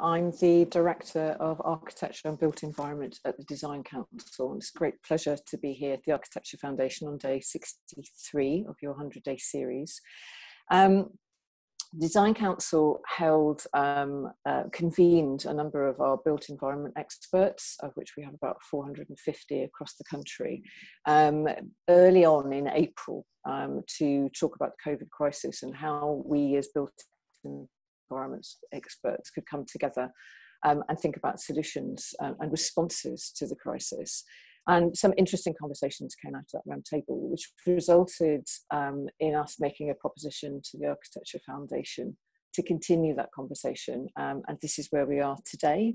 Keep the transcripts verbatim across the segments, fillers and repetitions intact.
I'm the Director of Architecture and Built Environment at the Design Council, and it's a great pleasure to be here at the Architecture Foundation on day sixty-three of your hundred day series. Um, Design Council held, um, uh, convened a number of our built environment experts, of which we have about four hundred and fifty across the country, um, early on in April um, to talk about the COVID crisis and how we as built environments experts could come together um, and think about solutions um, and responses to the crisis. And some interesting conversations came out of that round table, which resulted um, in us making a proposition to the Architecture Foundation to continue that conversation. Um, and this is where we are today.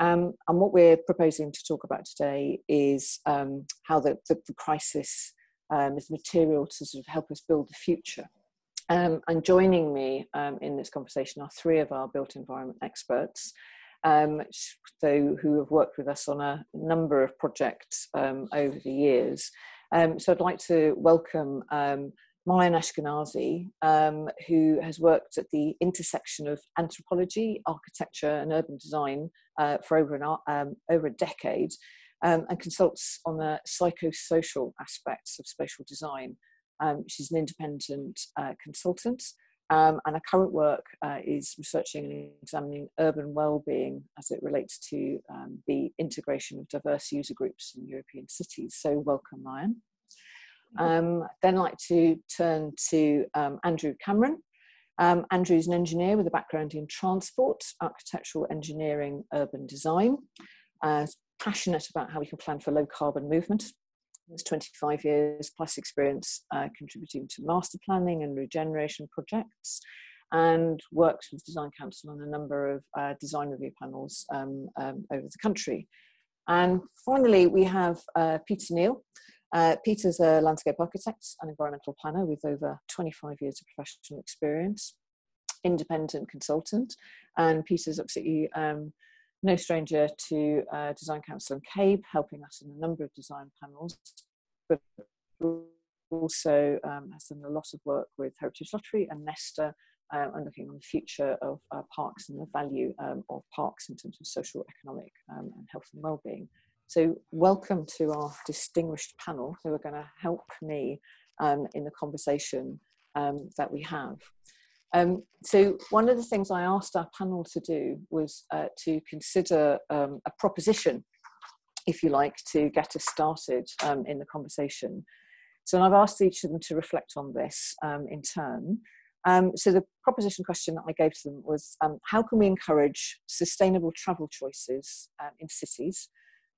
Um, and what we're proposing to talk about today is um, how the, the, the crisis um, is material to sort of help us build the future. Um, and joining me um, in this conversation are three of our built environment experts. Um, so who have worked with us on a number of projects um, over the years. Um, so I'd like to welcome um, Maayan Ashkenazi, um, who has worked at the intersection of anthropology, architecture and urban design uh, for over, an, um, over a decade, um, and consults on the psychosocial aspects of spatial design. Um, she's an independent uh, consultant. Um, and our current work uh, is researching and examining urban well-being as it relates to um, the integration of diverse user groups in European cities. So welcome, Maayan. Um, then I'd like to turn to um, Andrew Cameron. Um, Andrew's an engineer with a background in transport, architectural engineering, urban design. Uh, passionate about how we can plan for low-carbon movement. There's twenty-five years plus experience uh, contributing to master planning and regeneration projects, and works with Design Council on a number of uh, design review panels um, um, over the country. And finally, we have uh, Peter Neal. Uh, Peter's a landscape architect and environmental planner with over twenty-five years of professional experience, independent consultant, and Peter's absolutely um, no stranger to uh, Design Council and CABE, helping us in a number of design panels, but also um, has done a lot of work with Heritage Lottery and Nesta, um, and looking on the future of uh, parks and the value um, of parks in terms of social, economic um, and health and wellbeing. So welcome to our distinguished panel who are going to help me um, in the conversation um, that we have. Um, so one of the things I asked our panel to do was uh, to consider um, a proposition, if you like, to get us started um, in the conversation. So and I've asked each of them to reflect on this um, in turn. Um, so the proposition question that I gave to them was, um, how can we encourage sustainable travel choices uh, in cities,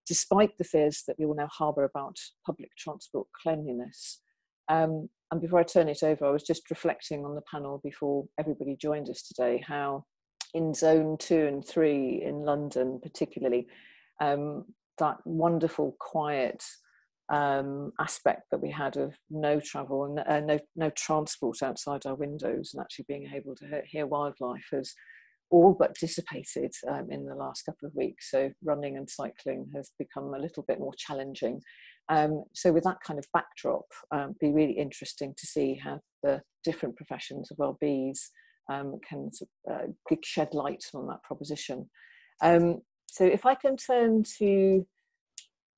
despite the fears that we all now harbour about public transport cleanliness? Um, And before I turn it over, I was just reflecting on the panel before everybody joined us today, how in zone two and three in London particularly, um, that wonderful quiet um, aspect that we had of no travel and uh, no, no transport outside our windows and actually being able to hear wildlife has all but dissipated um, in the last couple of weeks. So running and cycling has become a little bit more challenging. Um, so with that kind of backdrop, um, it'd be really interesting to see how the different professions of well-being um, can uh, shed light on that proposition. Um, so if I can turn to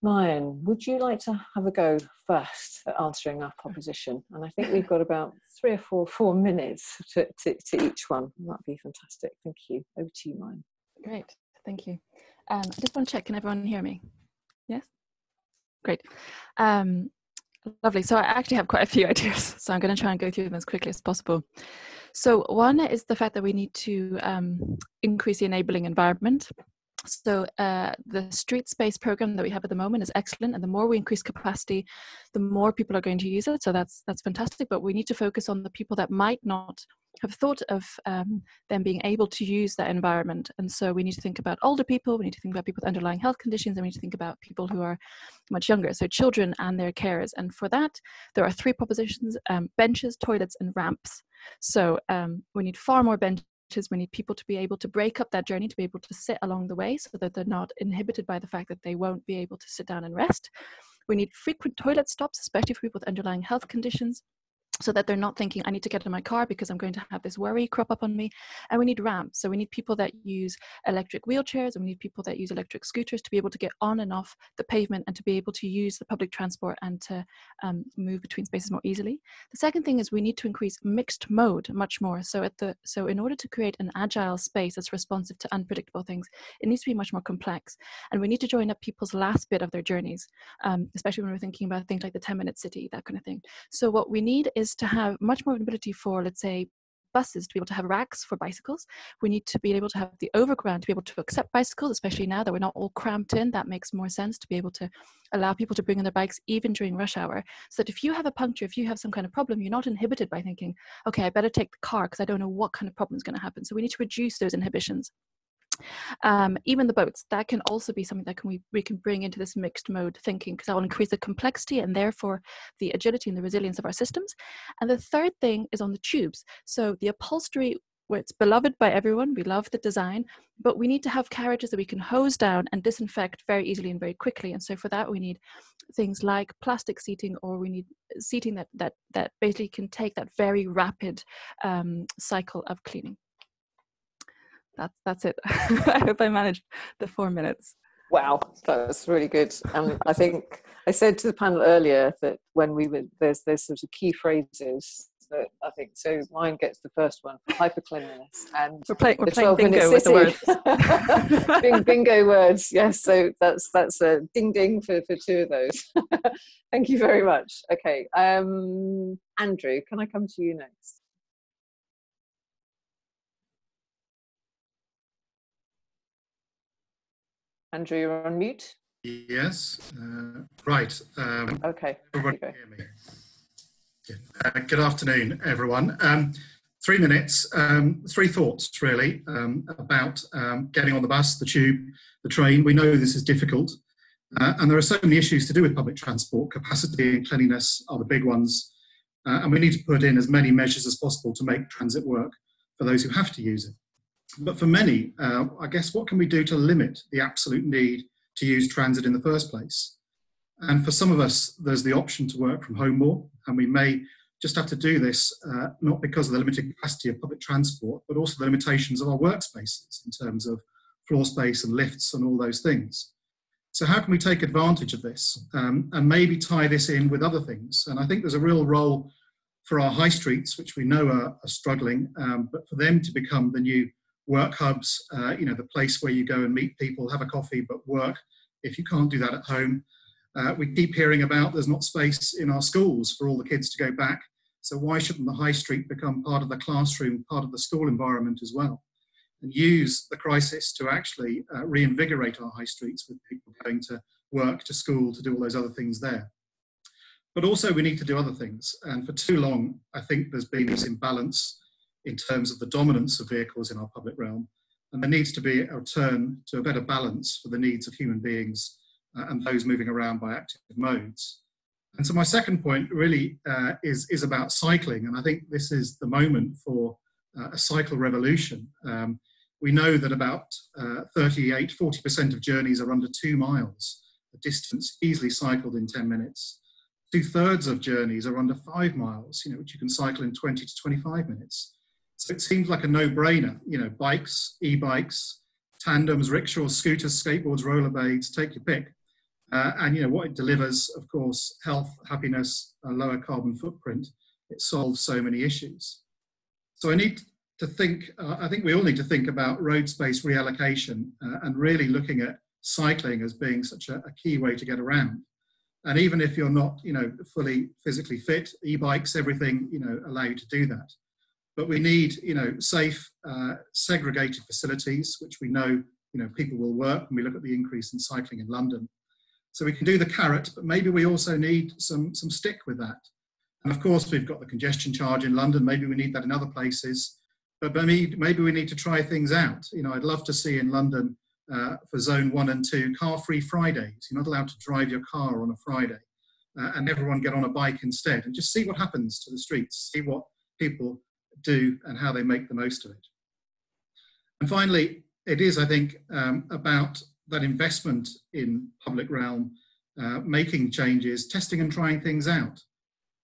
Maayan, would you like to have a go first at answering our proposition? And I think we've got about three or four, four minutes to, to, to each one. That'd be fantastic. Thank you. Over to you, Maayan. Great. Thank you. Um, I just want to check, can everyone hear me? Yes? Great. Um, lovely. So I actually have quite a few ideas, so I'm going to try and go through them as quickly as possible. So one is the fact that we need to um, increase the enabling environment. So uh, the street space program that we have at the moment is excellent, and the more we increase capacity, the more people are going to use it. So that's that's fantastic, but we need to focus on the people that might not have thought of um, them being able to use that environment. And so we need to think about older people, we need to think about people with underlying health conditions, and we need to think about people who are much younger, so children and their carers. And for that, there are three propositions, um, benches, toilets, and ramps. So um, we need far more benches, we need people to be able to break up that journey, to be able to sit along the way so that they're not inhibited by the fact that they won't be able to sit down and rest. We need frequent toilet stops, especially for people with underlying health conditions. so that they're not thinking, I need to get in my car because I'm going to have this worry crop up on me. And we need ramps. So we need people that use electric wheelchairs, and we need people that use electric scooters to be able to get on and off the pavement and to be able to use the public transport and to um, move between spaces more easily. The second thing is we need to increase mixed mode much more. So, at the, so in order to create an agile space that's responsive to unpredictable things, it needs to be much more complex. And we need to join up people's last bit of their journeys, um, especially when we're thinking about things like the ten minute city, that kind of thing. So what we need is to have much more ability for, let's say, buses to be able to have racks for bicycles. We need to be able to have the overground to be able to accept bicycles, especially now that we're not all cramped in. That makes more sense to be able to allow people to bring in their bikes even during rush hour, so that if you have a puncture, if you have some kind of problem, you're not inhibited by thinking, okay, I better take the car because I don't know what kind of problem is going to happen. So we need to reduce those inhibitions. Um, even the boats, that can also be something that can we, we can bring into this mixed mode thinking, because that will increase the complexity and therefore the agility and the resilience of our systems. And the third thing is on the tubes. So the upholstery, where it's beloved by everyone, we love the design, but we need to have carriages that we can hose down and disinfect very easily and very quickly. And so for that, we need things like plastic seating, or we need seating that, that, that basically can take that very rapid um, cycle of cleaning. That's, that's it. I hope I managed the four minutes. Wow, that's really good. And I think I said to the panel earlier that when we were, there's, there's sort of key phrases that I think, so mine gets the first one, hypercleanliness. And we're playing, we're playing bingo with the words. Bing, bingo words, yes. So that's, that's a ding ding for, for two of those. Thank you very much. Okay, um, Andrew, can I come to you next? Andrew, you're on mute. Yes. Uh, right. Um, okay. Everyone can hear me. Uh, good afternoon, everyone. Um, three minutes, um, three thoughts really um, about um, getting on the bus, the tube, the train. We know this is difficult, uh, and there are so many issues to do with public transport. Capacity and cleanliness are the big ones, uh, and we need to put in as many measures as possible to make transit work for those who have to use it. But for many, uh, I guess, what can we do to limit the absolute need to use transit in the first place? And for some of us, there's the option to work from home more, and we may just have to do this, uh, not because of the limited capacity of public transport, but also the limitations of our workspaces in terms of floor space and lifts and all those things. So how can we take advantage of this, um, and maybe tie this in with other things? And I think there's a real role for our high streets, which we know are, are struggling, um, but for them to become the new work hubs, uh, you know, the place where you go and meet people, have a coffee, but work if you can't do that at home. Uh, we keep hearing about there's not space in our schools for all the kids to go back. So why shouldn't the high street become part of the classroom, part of the school environment as well? And use the crisis to actually uh, reinvigorate our high streets with people going to work, to school, to do all those other things there. But also we need to do other things. And for too long, I think there's been this imbalance in terms of the dominance of vehicles in our public realm. And there needs to be a return to a better balance for the needs of human beings uh, and those moving around by active modes. And so my second point really uh, is, is about cycling. And I think this is the moment for uh, a cycle revolution. Um, we know that about uh, thirty-eight, forty percent of journeys are under two miles, a distance easily cycled in ten minutes. Two thirds of journeys are under five miles, you know, which you can cycle in twenty to twenty-five minutes. So it seems like a no-brainer, you know, bikes, e-bikes, tandems, rickshaws, scooters, skateboards, rollerblades, take your pick. Uh, and, you know, what it delivers, of course, health, happiness, a lower carbon footprint, it solves so many issues. So I need to think, uh, I think we all need to think about road space reallocation uh, and really looking at cycling as being such a, a key way to get around. And even if you're not, you know, fully physically fit, e-bikes, everything, you know, allow you to do that. But we need, you know, safe, uh, segregated facilities, which we know, you know, people will work when we look at the increase in cycling in London. So we can do the carrot, but maybe we also need some, some stick with that. And of course, we've got the congestion charge in London. Maybe we need that in other places, but maybe, maybe we need to try things out. You know, I'd love to see in London uh, for zone one and two, car-free Fridays. You're not allowed to drive your car on a Friday, uh, and everyone get on a bike instead and just see what happens to the streets, see what people do and how they make the most of it. And finally, it is, I think, um, about that investment in public realm, uh, making changes, testing and trying things out.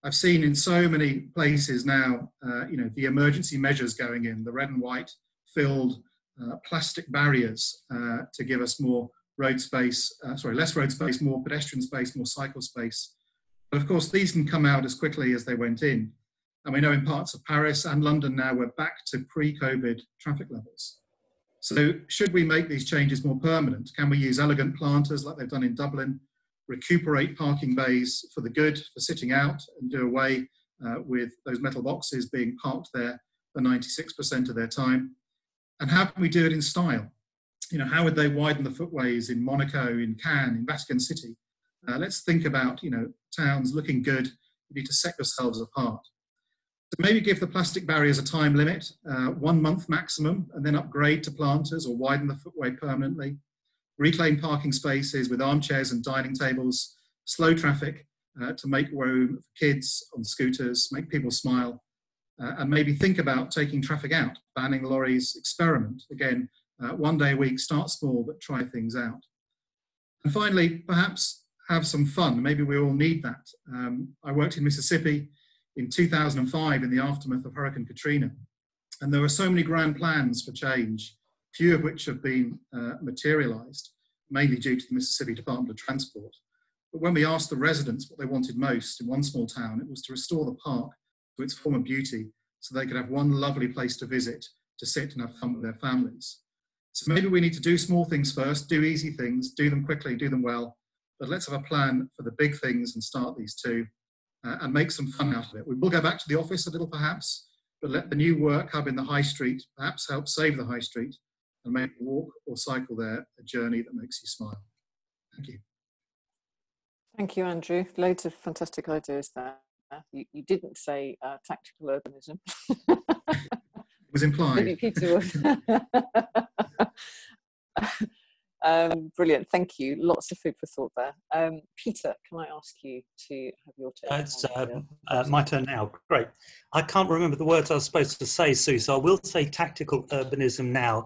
I've seen in so many places now, uh, you know, the emergency measures going in, the red and white filled uh, plastic barriers uh, to give us more road space, uh, sorry, less road space, more pedestrian space, more cycle space. But of course, these can come out as quickly as they went in. And we know in parts of Paris and London now, we're back to pre-COVID traffic levels. So should we make these changes more permanent? Can we use elegant planters like they've done in Dublin, recuperate parking bays for the good, for sitting out, and do away uh, with those metal boxes being parked there for ninety-six percent of their time? And how can we do it in style? You know, how would they widen the footways in Monaco, in Cannes, in Vatican City? Uh, let's think about, you know, towns looking good. You need to set yourselves apart. So maybe give the plastic barriers a time limit, uh, one month maximum, and then upgrade to planters or widen the footway permanently. Reclaim parking spaces with armchairs and dining tables, slow traffic uh, to make room for kids on scooters, make people smile, uh, and maybe think about taking traffic out, banning lorries, experiment. Again, uh, one day a week, start small, but try things out. And finally, perhaps have some fun. Maybe we all need that. Um, I worked in Mississippi in two thousand five in the aftermath of Hurricane Katrina, and there were so many grand plans for change, few of which have been uh, materialized, mainly due to the Mississippi Department of Transport. But when we asked the residents what they wanted most in one small town, it was to restore the park to its former beauty so they could have one lovely place to visit, to sit and have fun with their families. So maybe we need to do small things first, do easy things, do them quickly, do them well, but let's have a plan for the big things and start these two uh, and make some fun out of it. We will go back to the office a little perhaps, but let the new work hub in the high street perhaps help save the high street and make a walk or cycle there a journey that makes you smile. Thank you. Thank you, Andrew. Loads of fantastic ideas there. You, you didn't say uh, tactical urbanism. It was implied. Peter. Um, brilliant, thank you. Lots of food for thought there. Um, Peter, can I ask you to have your turn? Uh, it's uh, uh, my turn now, great. I can't remember the words I was supposed to say, Sue, so I will say tactical urbanism now.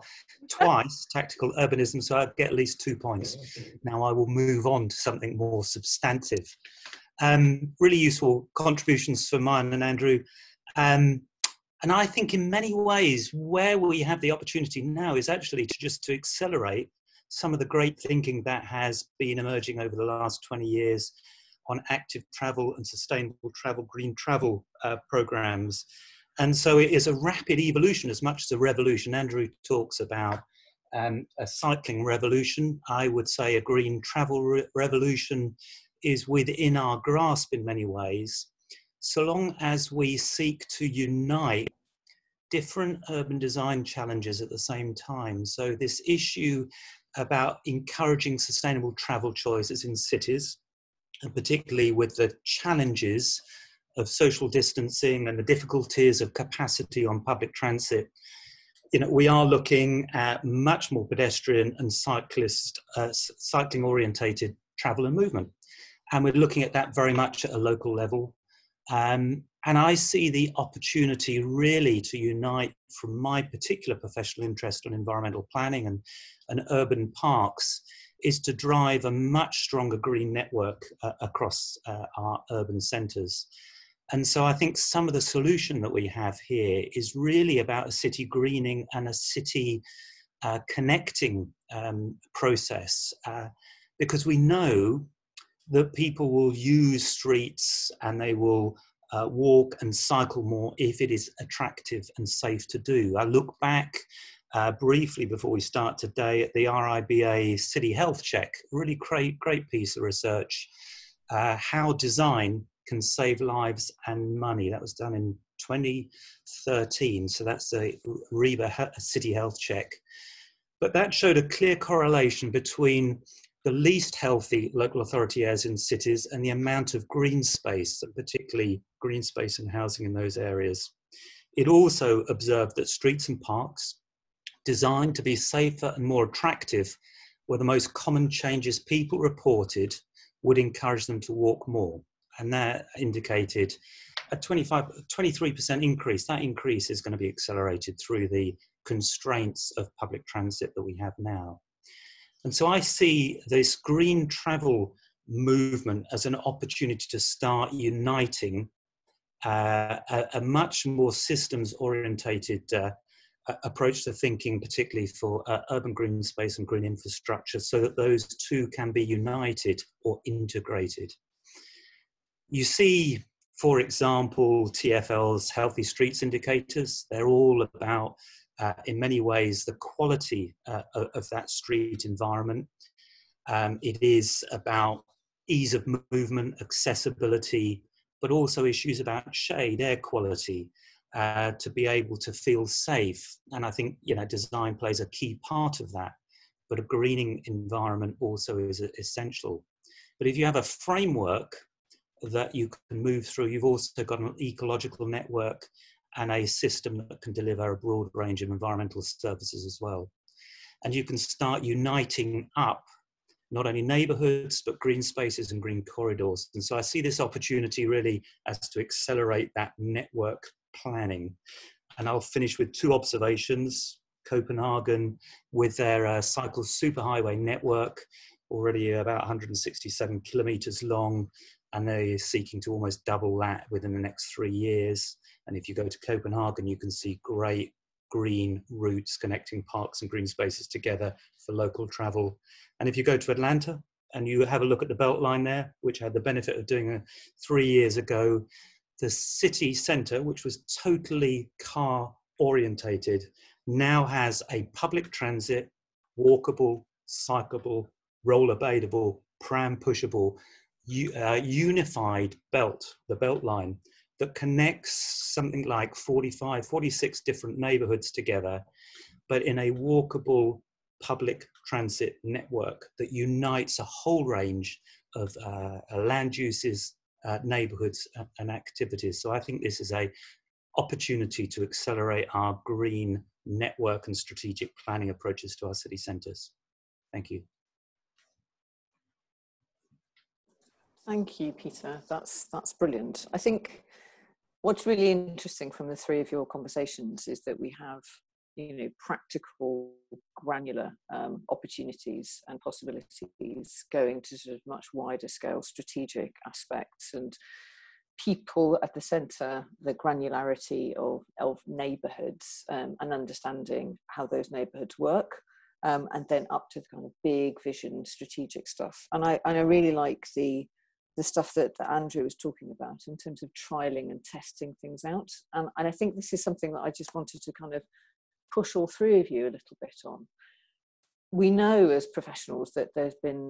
Twice, tactical urbanism, so I'd get at least two points. Now I will move on to something more substantive. Um, really useful contributions for mine and Andrew. Um, and I think in many ways, where we have the opportunity now is actually to just to accelerate some of the great thinking that has been emerging over the last twenty years on active travel and sustainable travel, green travel uh, programs. And so it is a rapid evolution as much as a revolution. Andrew talks about um, a cycling revolution. I would say a green travel re revolution is within our grasp in many ways, so long as we seek to unite different urban design challenges at the same time. So this issue about encouraging sustainable travel choices in cities, and particularly with the challenges of social distancing and the difficulties of capacity on public transit. You know, we are looking at much more pedestrian and cyclist, uh, cycling orientated travel and movement. And we're looking at that very much at a local level. Um, and I see the opportunity really to unite from my particular professional interest on environmental planning and, and urban parks is to drive a much stronger green network uh, across uh, our urban centres. And so I think some of the solution that we have here is really about a city greening and a city uh, connecting um, process, uh, because we know that people will use streets and they will uh, walk and cycle more if it is attractive and safe to do. I look back uh, briefly before we start today at the R I B A City Health Check, really great, great piece of research, uh, how design can save lives and money. That was done in twenty thirteen, so that's the RIBA City Health Check. But that showed a clear correlation between the least healthy local authority areas in cities and the amount of green space, and particularly green space and housing in those areas. It also observed that streets and parks designed to be safer and more attractive were the most common changes people reported would encourage them to walk more. And that indicated a twenty-three percent increase. That increase is going to be accelerated through the constraints of public transit that we have now. And so I see this green travel movement as an opportunity to start uniting uh, a, a much more systems orientated uh, approach to thinking, particularly for uh, urban green space and green infrastructure, so that those two can be united or integrated. You see, for example, T F L's Healthy Streets indicators. They're all about, uh, in many ways, the quality uh, of that street environment. Um, it is about ease of movement, accessibility, but also issues about shade, air quality, Uh, to be able to feel safe. And I think, you know, design plays a key part of that, but a greening environment also is essential. But if you have a framework that you can move through, you've also got an ecological network and a system that can deliver a broad range of environmental services as well. And you can start uniting up not only neighbourhoods, but green spaces and green corridors. And so I see this opportunity really as to accelerate that network planning. And I'll finish with two observations. Copenhagen, with their uh, cycle superhighway network, already about one hundred sixty-seven kilometers long, and they're seeking to almost double that within the next three years. And if you go to Copenhagen, you can see great green routes connecting parks and green spaces together for local travel. And if you go to Atlanta and you have a look at the Beltline there, which had the benefit of doing uh, three years ago, the city centre, which was totally car orientated, now has a public transit, walkable, cyclable, rollerbladeable, pram pushable, uh, unified belt, the belt line, that connects something like forty-five, forty-six different neighbourhoods together, but in a walkable public transit network that unites a whole range of uh, land uses, Uh, neighbourhoods and activities. So I think this is a opportunity to accelerate our green network and strategic planning approaches to our city centres. Thank you. Thank you, Peter. That's, that's brilliant. I think what's really interesting from the three of your conversations is that we have, you know, practical, granular um, opportunities and possibilities going to sort of much wider scale strategic aspects, and people at the centre, the granularity of, of neighbourhoods um, and understanding how those neighbourhoods work, um, and then up to the kind of big vision strategic stuff. And I, and I really like the the stuff that, that Andrew was talking about in terms of trialling and testing things out. And, and I think this is something that I just wanted to kind of push all three of you a little bit on. We know as professionals that there's been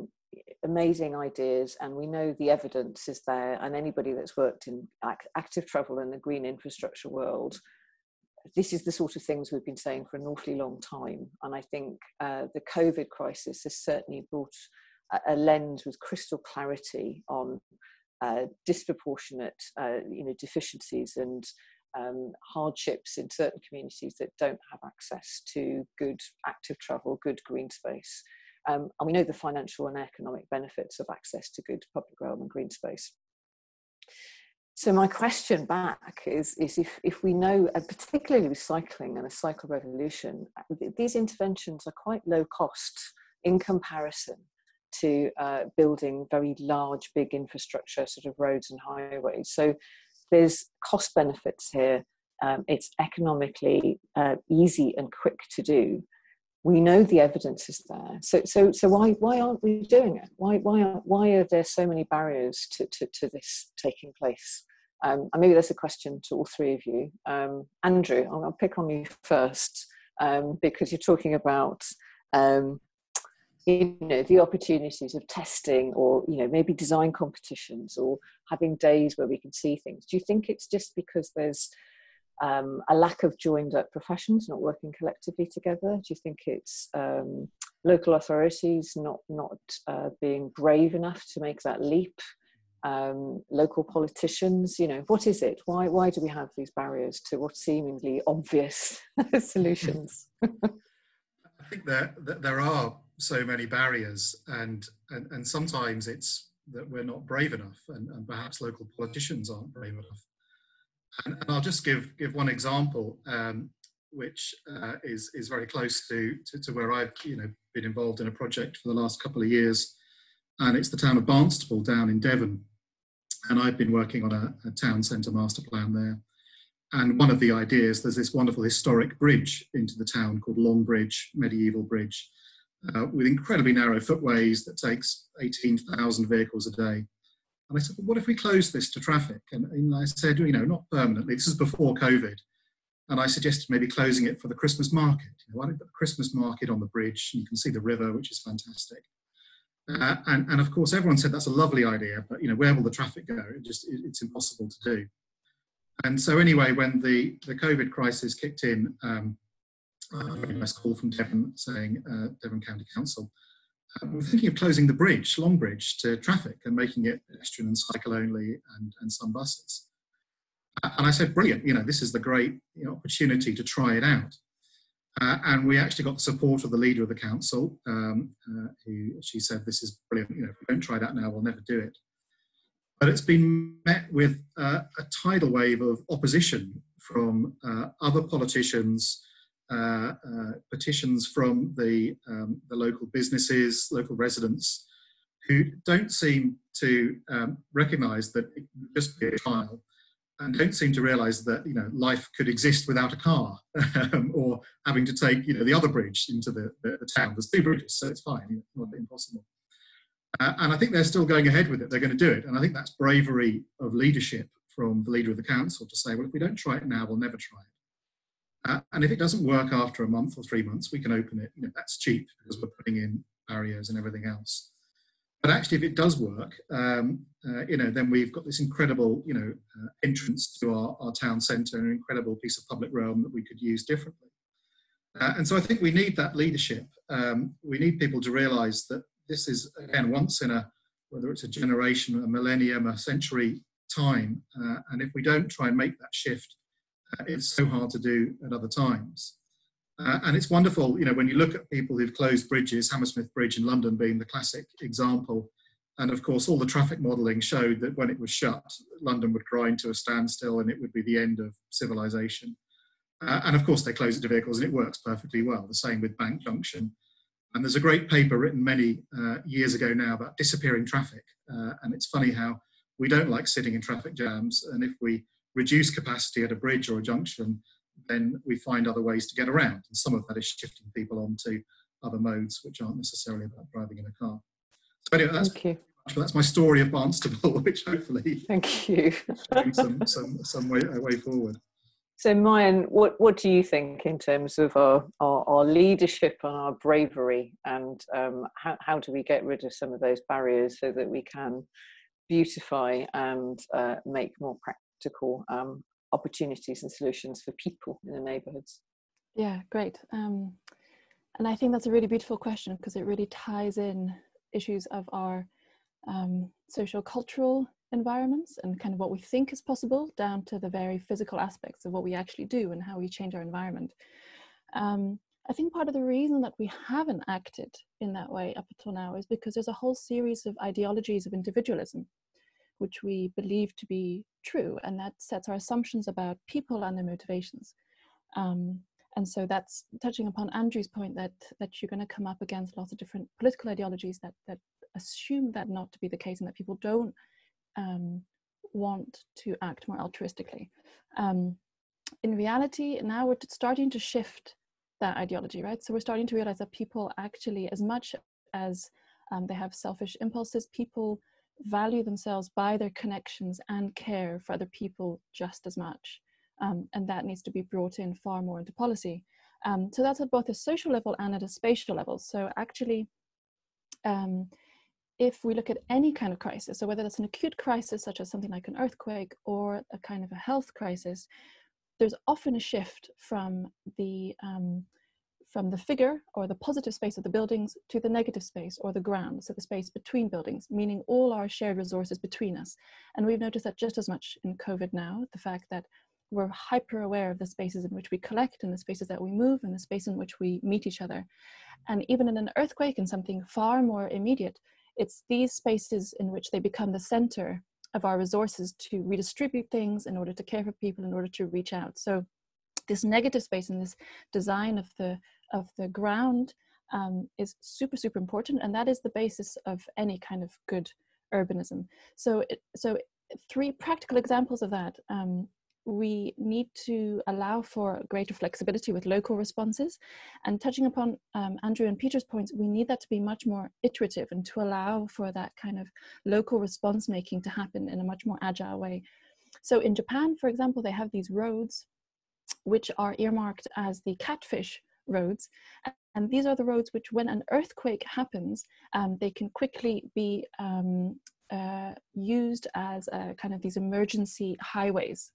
amazing ideas, and we know the evidence is there, and anybody that's worked in active travel in the green infrastructure world, this is the sort of things we've been saying for an awfully long time. And I think uh, the COVID crisis has certainly brought a, a lens with crystal clarity on uh, disproportionate uh, you know, deficiencies and Um, hardships in certain communities that don't have access to good active travel, good green space. Um, and we know the financial and economic benefits of access to good public realm and green space. So my question back is, is if, if we know, and particularly with cycling and a cycle revolution, these interventions are quite low cost in comparison to uh, building very large, big infrastructure, sort of roads and highways. So there's cost benefits here. Um, it's economically uh, easy and quick to do. We know the evidence is there. So, so, so why, why aren't we doing it? Why, why, aren't, why are there so many barriers to, to, to this taking place? Um, and maybe that's a question to all three of you. Um, Andrew, I'll, I'll pick on you first, um, because you're talking about um, you know, the opportunities of testing, or, you know, maybe design competitions, or having days where we can see things. Do you think it's just because there's um, a lack of joined up professions not working collectively together? Do you think it's um, local authorities not, not uh, being brave enough to make that leap? Um, local politicians, you know, what is it? Why, why do we have these barriers to what seemingly obvious solutions? I think there, there are so many barriers, and, and and sometimes it's that we're not brave enough, and, and perhaps local politicians aren't brave enough. And, and I'll just give give one example, um, which uh, is is very close to, to to where I've you know been involved in a project for the last couple of years, and it's the town of Barnstaple down in Devon, and I've been working on a, a town centre master plan there. And one of the ideas, there's this wonderful historic bridge into the town called Long Bridge, medieval bridge, uh, with incredibly narrow footways that takes eighteen thousand vehicles a day. And I said, well, what if we close this to traffic? And, and I said, you know, not permanently. This is before COVID. And I suggested maybe closing it for the Christmas market. You know, why don't we put the Christmas market on the bridge? You can see the river, which is fantastic. Uh, and, and of course, everyone said that's a lovely idea, but you know, where will the traffic go? It just, it, it's impossible to do. And so anyway, when the, the COVID crisis kicked in, um, I had a very nice call from Devon saying, uh, Devon County Council, uh, we're thinking of closing the bridge, Long Bridge, to traffic and making it pedestrian and cycle only and, and some buses. Uh, and I said, brilliant, you know, this is the great you know, opportunity to try it out. Uh, and we actually got the support of the leader of the council, um, uh, who she said, this is brilliant, you know, if we don't try that now, we'll never do it. But it's been met with uh, a tidal wave of opposition from uh, other politicians, uh, uh, petitions from the, um, the local businesses, local residents, who don't seem to um, recognise that it can just be a trial, and don't seem to realise that you know life could exist without a car, or having to take you know the other bridge into the, the, the town. There's two bridges, so it's fine, you know, not impossible. Uh, and I think they're still going ahead with it. They're going to do it. And I think that's bravery of leadership from the leader of the council to say, well, if we don't try it now, we'll never try it. Uh, and if it doesn't work after a month or three months, we can open it. You know, that's cheap because we're putting in barriers and everything else. But actually, if it does work, um, uh, you know, then we've got this incredible, you know, uh, entrance to our, our town centre and an incredible piece of public realm that we could use differently. Uh, and so I think we need that leadership. Um, we need people to realise that this is, again, once in a, whether it's a generation, a millennium, a century time, uh, and if we don't try and make that shift, uh, it's so hard to do at other times. Uh, and it's wonderful, you know, when you look at people who've closed bridges, Hammersmith Bridge in London being the classic example, and of course all the traffic modelling showed that when it was shut, London would grind to a standstill and it would be the end of civilisation. Uh, and of course they close it to vehicles and it works perfectly well, the same with Bank Junction. And there's a great paper written many uh, years ago now about disappearing traffic. Uh, and it's funny how we don't like sitting in traffic jams. And if we reduce capacity at a bridge or a junction, then we find other ways to get around. And some of that is shifting people onto other modes, which aren't necessarily about driving in a car. So anyway, that's, Thank you. that's my story of Barnstable, which hopefully Thank you. some, some, some way, way forward. So Maayan, what, what do you think in terms of our, our, our leadership and our bravery, and um, how, how do we get rid of some of those barriers so that we can beautify and uh, make more practical um, opportunities and solutions for people in the neighbourhoods? Yeah, great. Um, and I think that's a really beautiful question because it really ties in issues of our um, socio-cultural environments and kind of what we think is possible down to the very physical aspects of what we actually do and how we change our environment. Um, I think part of the reason that we haven't acted in that way up until now is because there's a whole series of ideologies of individualism, which we believe to be true, and that sets our assumptions about people and their motivations. Um, and so that's touching upon Andrew's point that, that you're going to come up against lots of different political ideologies that, that assume that not to be the case and that people don't Um, want to act more altruistically. Um, in reality, now we're starting to shift that ideology, right? So we're starting to realize that people actually, as much as um, they have selfish impulses, people value themselves by their connections and care for other people just as much. Um, and that needs to be brought in far more into policy. Um, so that's at both a social level and at a spatial level. So actually, um, if we look at any kind of crisis, so whether that's an acute crisis, such as something like an earthquake, or a kind of a health crisis, there's often a shift from the, um, from the figure or the positive space of the buildings to the negative space or the ground, so the space between buildings, meaning all our shared resources between us. And we've noticed that just as much in COVID now, the fact that we're hyper aware of the spaces in which we collect and the spaces that we move and the space in which we meet each other. And even in an earthquake and something far more immediate, it's these spaces in which they become the center of our resources to redistribute things in order to care for people, in order to reach out. So this negative space and this design of the, of the ground um, is super, super important. And that is the basis of any kind of good urbanism. So, it, so three practical examples of that. Um, we need to allow for greater flexibility with local responses. And touching upon um, Andrew and Peter's points, we need that to be much more iterative and to allow for that kind of local response making to happen in a much more agile way. So in Japan, for example, they have these roads which are earmarked as the catfish roads. And these are the roads which, when an earthquake happens, um, they can quickly be um, uh, used as a, kind of these emergency highways.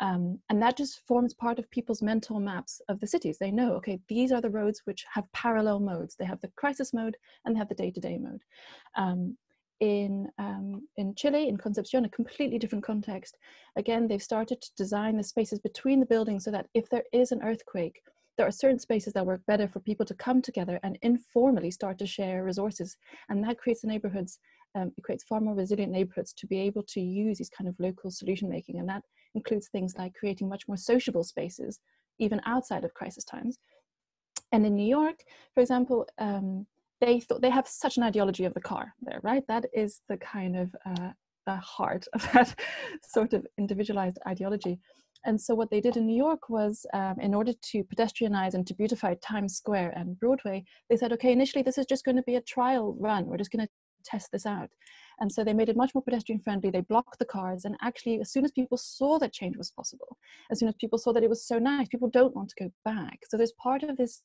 Um, and that just forms part of people's mental maps of the cities. They know, okay, these are the roads which have parallel modes. They have the crisis mode and they have the day-to-day mode. Um, in, um, in Chile, in Concepcion, a completely different context. Again, they've started to design the spaces between the buildings so that if there is an earthquake, there are certain spaces that work better for people to come together and informally start to share resources. And that creates the neighborhoods, um, it creates far more resilient neighborhoods to be able to use these kind of local solution making. And that includes things like creating much more sociable spaces, even outside of crisis times. And in New York, for example, um, they thought they have such an ideology of the car there, right? That is the kind of uh, the heart of that sort of individualized ideology. And so what they did in New York was, um, in order to pedestrianize and to beautify Times Square and Broadway, they said, okay, initially this is just going to be a trial run. We're just going to test this out. And so they made it much more pedestrian friendly. They blocked the cars. And actually, as soon as people saw that change was possible, as soon as people saw that it was so nice, people don't want to go back. So there's part of this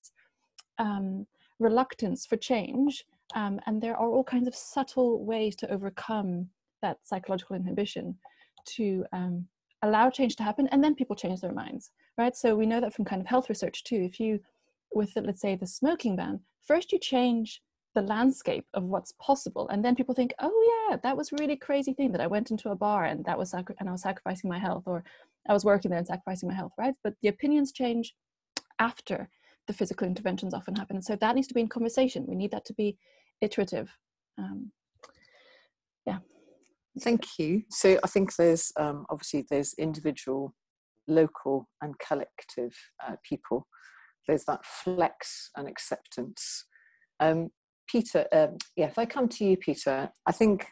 um, reluctance for change. Um, and there are all kinds of subtle ways to overcome that psychological inhibition to um, allow change to happen, and then people change their minds, right? So we know that from kind of health research too. If you, with the, let's say the smoking ban, first you change the landscape of what's possible, and then people think, oh yeah, that was really crazy thing that I went into a bar and that was sacri and I was sacrificing my health, or I was working there and sacrificing my health, right? But the opinions change after the physical interventions often happen. And so that needs to be in conversation. We need that to be iterative. Um, yeah. Thank you. So I think there's um, obviously there's individual, local and collective uh, people. There's that flex and acceptance. Um, Peter, um, yeah, if I come to you, Peter, I think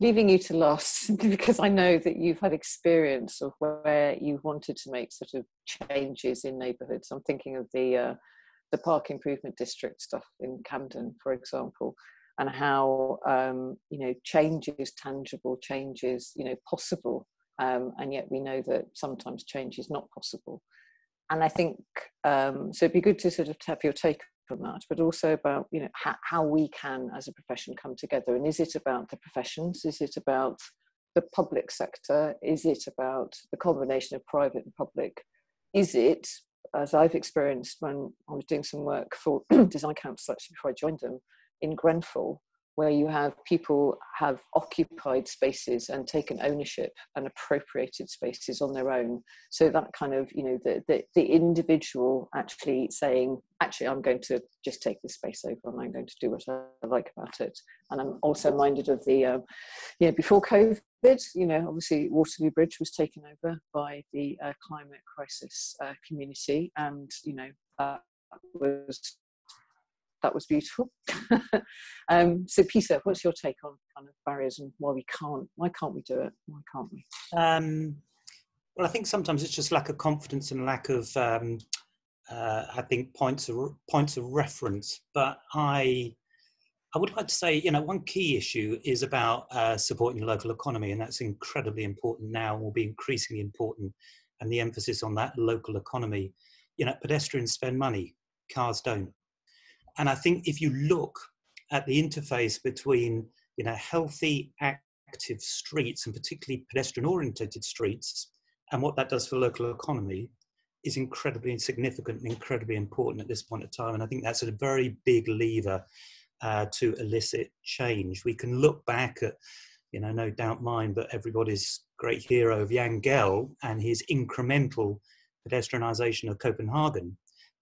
leaving you to last, because I know that you've had experience of where you wanted to make sort of changes in neighbourhoods. I'm thinking of the, uh, the Park Improvement District stuff in Camden, for example. And how, um, you know, change is tangible, change is, you know, possible. Um, and yet we know that sometimes change is not possible. And I think, um, so it'd be good to sort of have your take on that, but also about, you know, how, how we can as a profession come together. And is it about the professions? Is it about the public sector? Is it about the combination of private and public? Is it, as I've experienced when I was doing some work for Design Council actually before I joined them, in Grenfell, where you have people have occupied spaces and taken ownership and appropriated spaces on their own. So that kind of, you know, the, the, the individual actually saying, actually, I'm going to just take this space over and I'm going to do what I like about it. And I'm also minded of the, um, you know, before COVID, you know, obviously Waterloo Bridge was taken over by the uh, climate crisis uh, community. And, you know, that was That was beautiful. um, so, Peter, what's your take on kind of barriers and why we can't? Why can't we do it? Why can't we? Um, well, I think sometimes it's just lack of confidence and lack of, um, uh, I think, points of points of reference. But I, I would like to say, you know, one key issue is about uh, supporting the local economy, and that's incredibly important now, and will be increasingly important. And the emphasis on that local economy, you know, pedestrians spend money, cars don't. And I think if you look at the interface between, you know, healthy, active streets, and particularly pedestrian-oriented streets, and what that does for the local economy, is incredibly significant and incredibly important at this point in time. And I think that's a very big lever uh, to elicit change. We can look back at, you know, no doubt mine, but everybody's great hero of Jan Gehl and his incremental pedestrianisation of Copenhagen.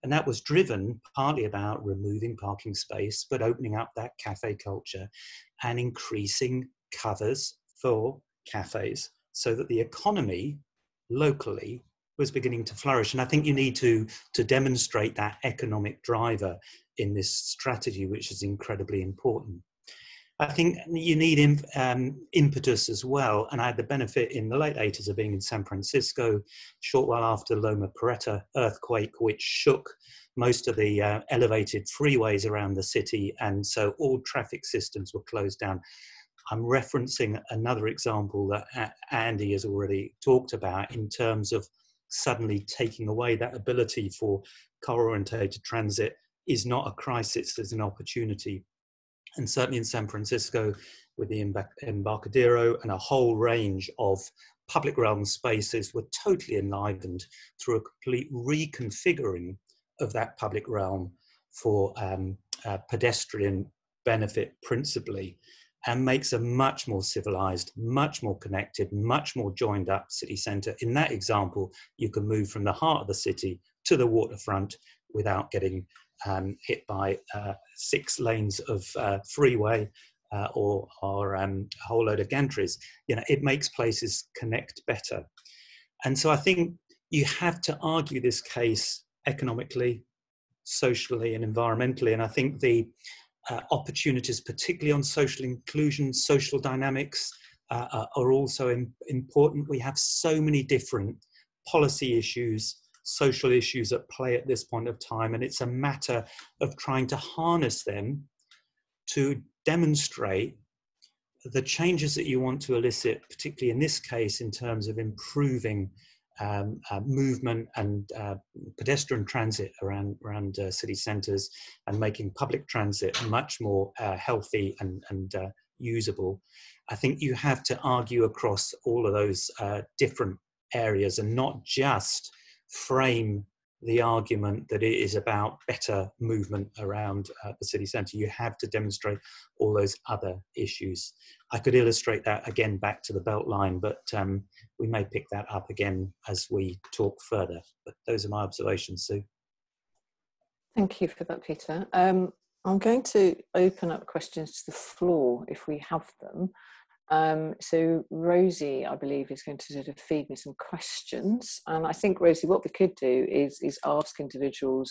And that was driven partly about removing parking space, but opening up that cafe culture and increasing covers for cafes so that the economy locally was beginning to flourish. And I think you need to, to demonstrate that economic driver in this strategy, which is incredibly important. I think you need imp, um, impetus as well. And I had the benefit in the late eighties of being in San Francisco, short while after Loma Prieta earthquake, which shook most of the uh, elevated freeways around the city. And so all traffic systems were closed down. I'm referencing another example that Andy has already talked about in terms of suddenly taking away that ability for car-orientated transit is not a crisis, it's an opportunity. And certainly in San Francisco with the Embarcadero and a whole range of public realm spaces were totally enlivened through a complete reconfiguring of that public realm for um, uh, pedestrian benefit principally, and makes a much more civilized, much more connected, much more joined up city center. In that example, you can move from the heart of the city to the waterfront without getting Um, hit by uh, six lanes of uh, freeway uh, or, or um, a whole load of gantries. You know, it makes places connect better. And so I think you have to argue this case economically, socially and environmentally. And I think the uh, opportunities, particularly on social inclusion, social dynamics, uh, are also im- important. We have so many different policy issues, social issues at play at this point of time, and it's a matter of trying to harness them to demonstrate the changes that you want to elicit, particularly in this case in terms of improving um, uh, movement and uh, pedestrian transit around, around uh, city centres, and making public transit much more uh, healthy and, and uh, usable. I think you have to argue across all of those uh, different areas and not just frame the argument that it is about better movement around uh, the city centre. You have to demonstrate all those other issues. I could illustrate that again back to the Beltline, but um, we may pick that up again as we talk further. But those are my observations, Sue. Thank you for that, Peter. Um, I'm going to open up questions to the floor if we have them. Um, so Rosie, I believe, is going to sort of feed me some questions, and I think, Rosie, what we could do is, is ask individuals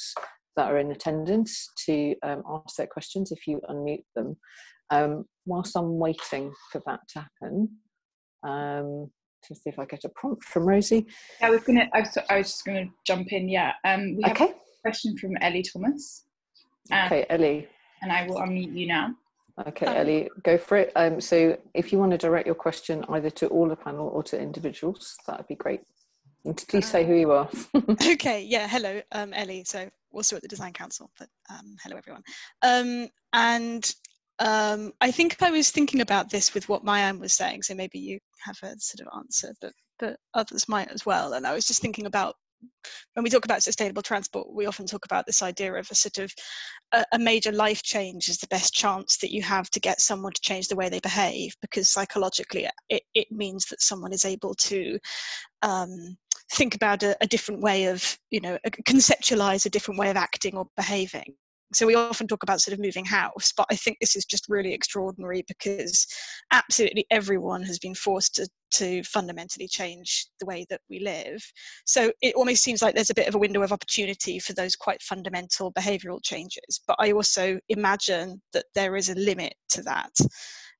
that are in attendance to um, ask their questions if you unmute them. Um, whilst I'm waiting for that to happen, um, to see if I get a prompt from Rosie. Yeah, I was going to, I was just going to jump in, yeah. Um, we have okay. a question from Ellie Thomas. Um, okay, Ellie. And I will unmute you now. Okay, Ellie, go for it. Um, so if you want to direct your question either to all the panel or to individuals, that would be great. And please say who you are. Okay, yeah, hello, um, Ellie. So also at the Design Council, but um, hello, everyone. Um, and um, I think I was thinking about this with what Maayan was saying, so maybe you have a sort of answer, but, but others might as well. And I was just thinking about, when we talk about sustainable transport, we often talk about this idea of a sort of a, a major life change is the best chance that you have to get someone to change the way they behave, because psychologically it, it means that someone is able to um, think about a, a different way of, you know, conceptualize a different way of acting or behaving. So we often talk about sort of moving house, but I think this is just really extraordinary because absolutely everyone has been forced to, to fundamentally change the way that we live. So it almost seems like there's a bit of a window of opportunity for those quite fundamental behavioural changes. But I also imagine that there is a limit to that,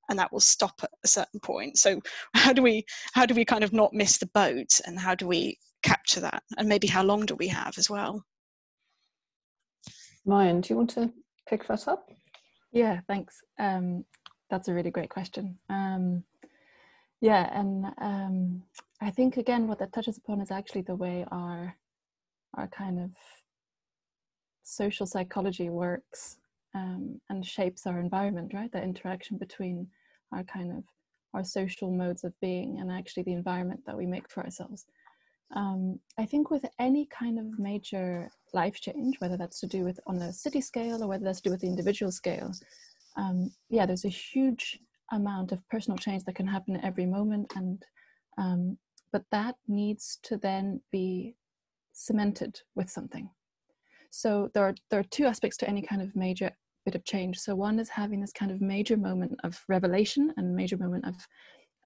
and that will stop at a certain point. So how do we, how do we kind of not miss the boat, and how do we capture that? And maybe how long do we have as well? Maayan, do you want to pick that up? Yeah, thanks. Um, that's a really great question. Um, yeah, and um, I think, again, what that touches upon is actually the way our, our kind of social psychology works um, and shapes our environment, right? That interaction between our kind of, our social modes of being and actually the environment that we make for ourselves. Um, I think with any kind of major life change, whether that's to do with on a city scale or whether that's to do with the individual scale, um, yeah, there's a huge amount of personal change that can happen at every moment, and um, but that needs to then be cemented with something. So there are there are two aspects to any kind of major bit of change. So one is having this kind of major moment of revelation and major moment of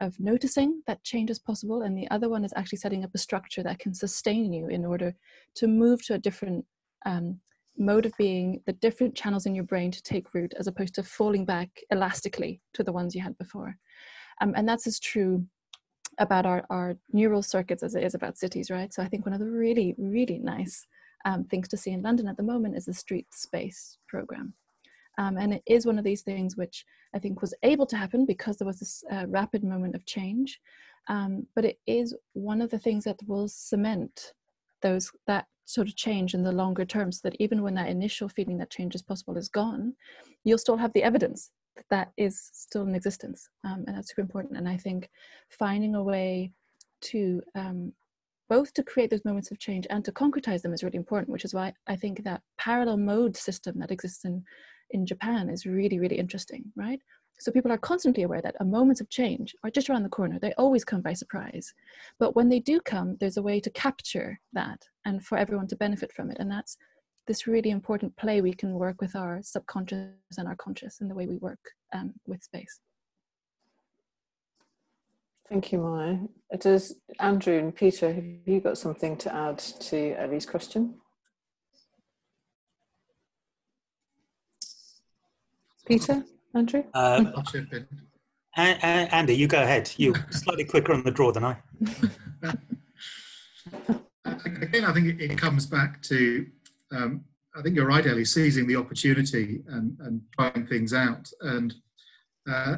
of noticing that change is possible, and the other one is actually setting up a structure that can sustain you in order to move to a different um, mode of being, the different channels in your brain to take root, as opposed to falling back elastically to the ones you had before. Um, and that's as true about our, our neural circuits as it is about cities, right? So I think one of the really, really nice um, things to see in London at the moment is the Street Space program. Um, and it is one of these things which I think was able to happen because there was this uh, rapid moment of change. Um, but it is one of the things that will cement those, that sort of change in the longer term, so that even when that initial feeling that change is possible is gone, you'll still have the evidence that that is still in existence. Um, and that's super important. And I think finding a way to um, both to create those moments of change and to concretize them is really important, which is why I think that parallel mode system that exists in, in Japan is really, really interesting, right? So people are constantly aware that moments of change are just around the corner. They always come by surprise. But when they do come, there's a way to capture that and for everyone to benefit from it. And that's this really important play we can work with our subconscious and our conscious in the way we work um, with space. Thank you, Maayan. Does Andrew and Peter, have you got something to add to Evie's question? Peter? Andrew? Uh, Andy, you go ahead. You're slightly quicker on the draw than I. Again, I think it comes back to, um, I think you're right, Ellie, seizing the opportunity and, and trying things out. And uh,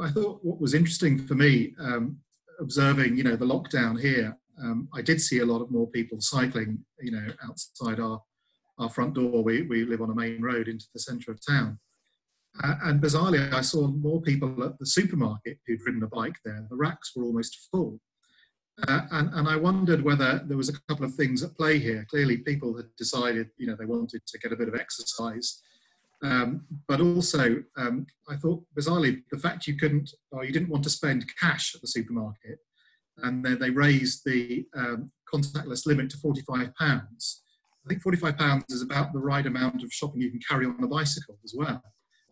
I thought what was interesting for me, um, observing, you know, the lockdown here, um, I did see a lot of more people cycling, you know, outside our, our front door. We, we live on a main road into the centre of town. Uh, and bizarrely, I saw more people at the supermarket who'd ridden a bike there. The racks were almost full. Uh, and, and I wondered whether there was a couple of things at play here. Clearly, people had decided, you know, they wanted to get a bit of exercise. Um, but also, um, I thought, bizarrely, the fact you couldn't, or you didn't want to spend cash at the supermarket, and then they raised the um, contactless limit to forty-five pounds. I think forty-five pounds is about the right amount of shopping you can carry on a bicycle as well.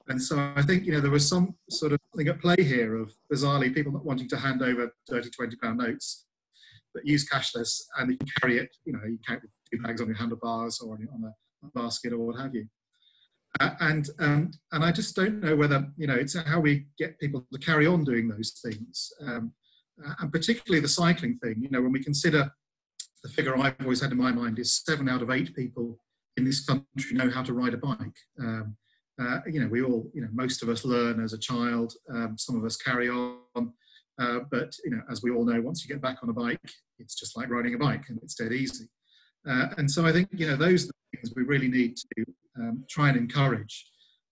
And so I think, you know, there was some sort of thing at play here of, bizarrely, people not wanting to hand over dirty twenty pound notes, but use cashless, and you can carry it, you know, you can carry it with two bags on your handlebars or on a basket or what have you. Uh, and, um, and I just don't know whether, you know, it's how we get people to carry on doing those things. Um, and particularly the cycling thing, you know, when we consider the figure I've always had in my mind is seven out of eight people in this country know how to ride a bike. Um, Uh, you know, we all, you know, most of us learn as a child, um, some of us carry on, uh, but, you know, as we all know, once you get back on a bike, it's just like riding a bike and it's dead easy. Uh, and so I think, you know, those are the things we really need to um, try and encourage.